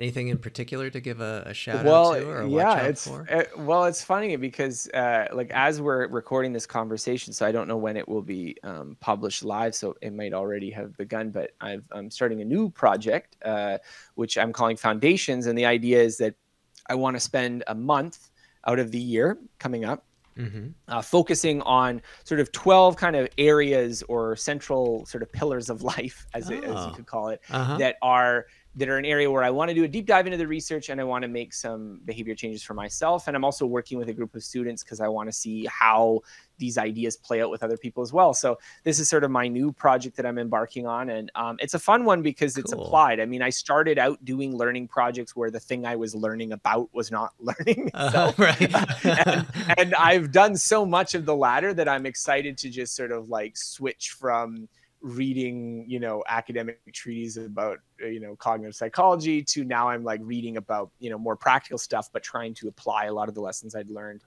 anything in particular to give a shout out to or watch out for? Well, it's funny because like as we're recording this conversation, so I don't know when it will be published live, so it might already have begun, but I'm starting a new project, which I'm calling Foundations. And the idea is that I want to spend a month out of the year coming up focusing on sort of 12 kind of areas or central sort of pillars of life, as you could call it, that are that are an area where I want to do a deep dive into the research and I want to make some behavior changes for myself. And I'm also working with a group of students because I want to see how these ideas play out with other people as well. So this is sort of my new project that I'm embarking on. And it's a fun one because it's applied. I mean, I started out doing learning projects where the thing I was learning about was not learning. And I've done so much of the latter that I'm excited to just sort of like switch from reading, you know, academic treatises about, you know, cognitive psychology to now I'm like reading about, you know, more practical stuff, but trying to apply a lot of the lessons I'd learned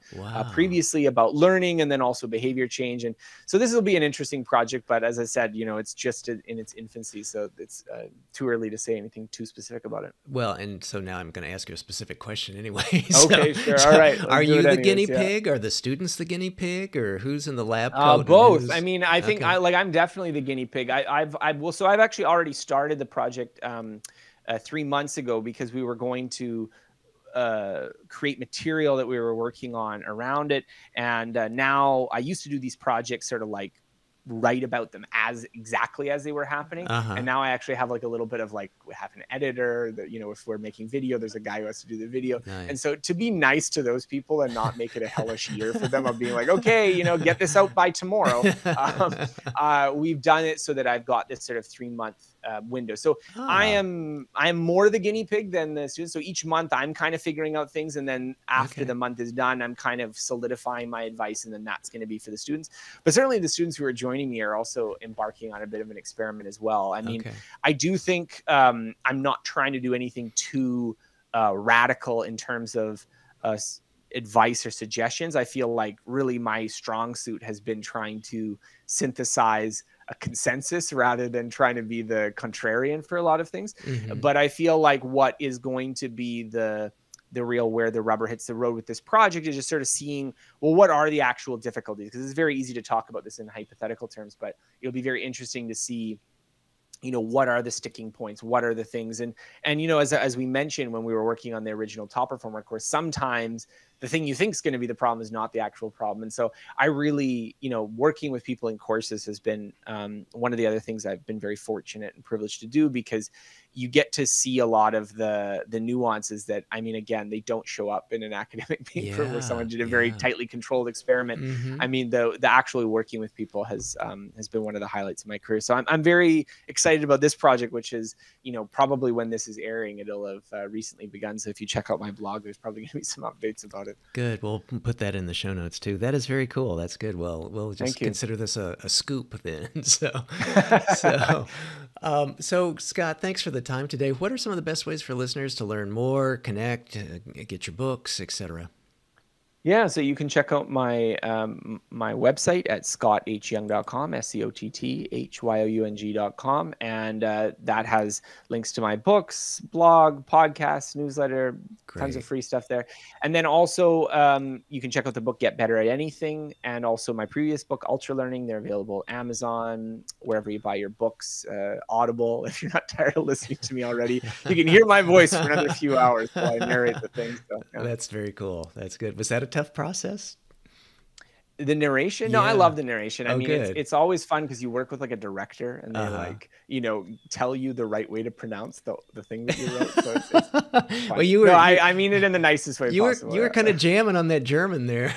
previously about learning and then also behavior change. And so this will be an interesting project, but as I said, you know, it's just in its infancy. So it's too early to say anything too specific about it. Well, and so now I'm going to ask you a specific question anyway. All right. Are you the guinea pig? Are the students the guinea pig, or who's in the lab coat? Both. I mean, I think I'm definitely the guinea pig. So I've actually already started the project 3 months ago, because we were going to create material that we were working on around it. And now I used to do these projects sort of like write about them exactly as they were happening. And now I actually have like a little bit of like, we have an editor that, you know, if we're making video, there's a guy who has to do the video. And so to be nice to those people and not make it a hellish year for them of being like, okay, you know, get this out by tomorrow. We've done it so that I've got this sort of 3 month window. So I am more the guinea pig than the students. So each month I'm kind of figuring out things, and then after the month is done, I'm kind of solidifying my advice, and then that's going to be for the students. But certainly the students who are joining me are also embarking on a bit of an experiment as well. I mean, I do think I'm not trying to do anything too radical in terms of advice or suggestions. I feel like really my strong suit has been trying to synthesize a consensus rather than trying to be the contrarian for a lot of things. But I feel like what is going to be the real where the rubber hits the road with this project is just sort of seeing, well, what are the actual difficulties? Because it's very easy to talk about this in hypothetical terms, but it'll be very interesting to see, you know, what are the sticking points? What are the things? And you know, as we mentioned when we were working on the original Top Performer course, sometimes the thing you think is going to be the problem is not the actual problem. And so I really, you know, working with people in courses has been one of the other things I've been very fortunate and privileged to do, because you get to see a lot of the nuances that, I mean, again, they don't show up in an academic paper where someone did a very tightly controlled experiment. I mean, the actually working with people has been one of the highlights of my career. So I'm very excited about this project, which is, you know, probably when this is airing, it'll have recently begun. So if you check out my blog, there's probably going to be some updates about it. Good. We'll put that in the show notes too. That is very cool. That's good. Well, we'll just consider this a scoop then. So Scott, thanks for the time today. What are some of the best ways for listeners to learn more, connect, get your books, etc.? Yeah, so you can check out my my website at scottyoung.com, scotthyung.com, and that has links to my books, blog, podcasts, newsletter, tons of free stuff there. And then also you can check out the book Get Better at Anything, and also my previous book Ultralearning. They're available Amazon, wherever you buy your books, Audible. If you're not tired of listening to me already, you can hear my voice for another few hours while I narrate the thing. So, yeah. That's very cool. That's good. Was that a tough process, the narration? No, I love the narration. I mean, it's always fun because you work with like a director and they like, you know, tell you the right way to pronounce the thing that you wrote. So it's well, you were, no, I mean it in the nicest way possible. You were kind of jamming on that German there.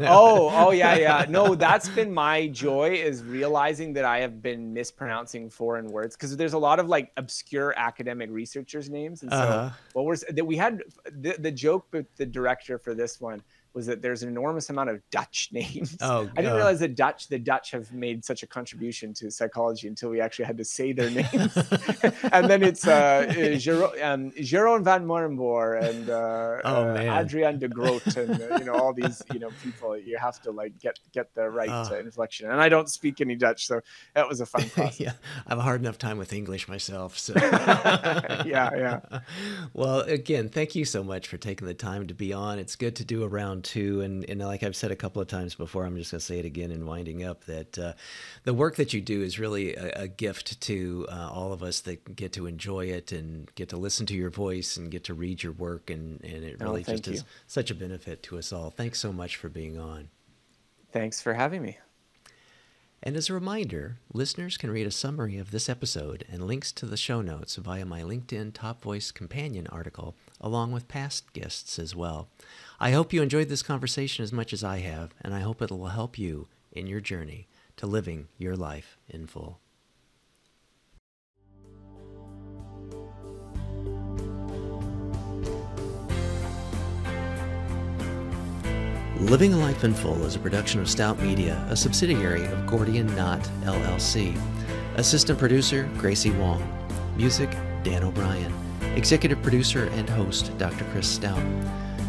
Oh yeah. No, that's been my joy, is realizing that I have been mispronouncing foreign words, because there's a lot of like obscure academic researchers' names, and so what we had the joke with the director for this one was that there's an enormous amount of Dutch names. I didn't realize that the Dutch have made such a contribution to psychology until we actually had to say their names. And then it's Jeroen van Moerenboer and Adrian de Groot, and you know, all these, you know, people. You have to like get the right inflection. And I don't speak any Dutch, so that was a fun process. I have a hard enough time with English myself. So Well, again, thank you so much for taking the time to be on. It's good to do a round two, and like I've said a couple of times before, I'm just going to say it again in winding up, that the work that you do is really a gift to all of us that get to enjoy it and get to listen to your voice and get to read your work, and it really is such a benefit to us all. Thanks so much for being on. Thanks for having me. And as a reminder, listeners can read a summary of this episode and links to the show notes via my LinkedIn Top Voice companion article, along with past guests as well. I hope you enjoyed this conversation as much as I have, and I hope it will help you in your journey to living your life in full. Living a Life in Full is a production of Stout Media, a subsidiary of Gordian Knot, LLC. Assistant producer, Gracie Wong. Music, Dan O'Brien. Executive producer and host, Dr. Chris Stout.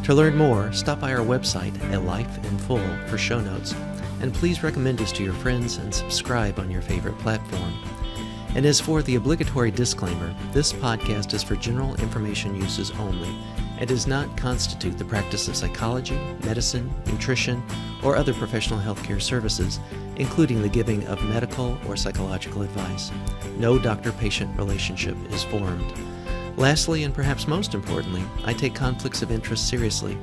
To learn more, stop by our website at Life in Full for show notes. And please recommend us to your friends and subscribe on your favorite platform. And as for the obligatory disclaimer, this podcast is for general information uses only and does not constitute the practice of psychology, medicine, nutrition, or other professional healthcare services, including the giving of medical or psychological advice. No doctor-patient relationship is formed. Lastly, and perhaps most importantly, I take conflicts of interest seriously.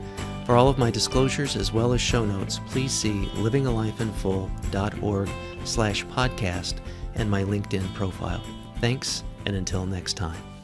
For all of my disclosures as well as show notes, please see livingalifeinfull.org/podcast and my LinkedIn profile. Thanks, and until next time.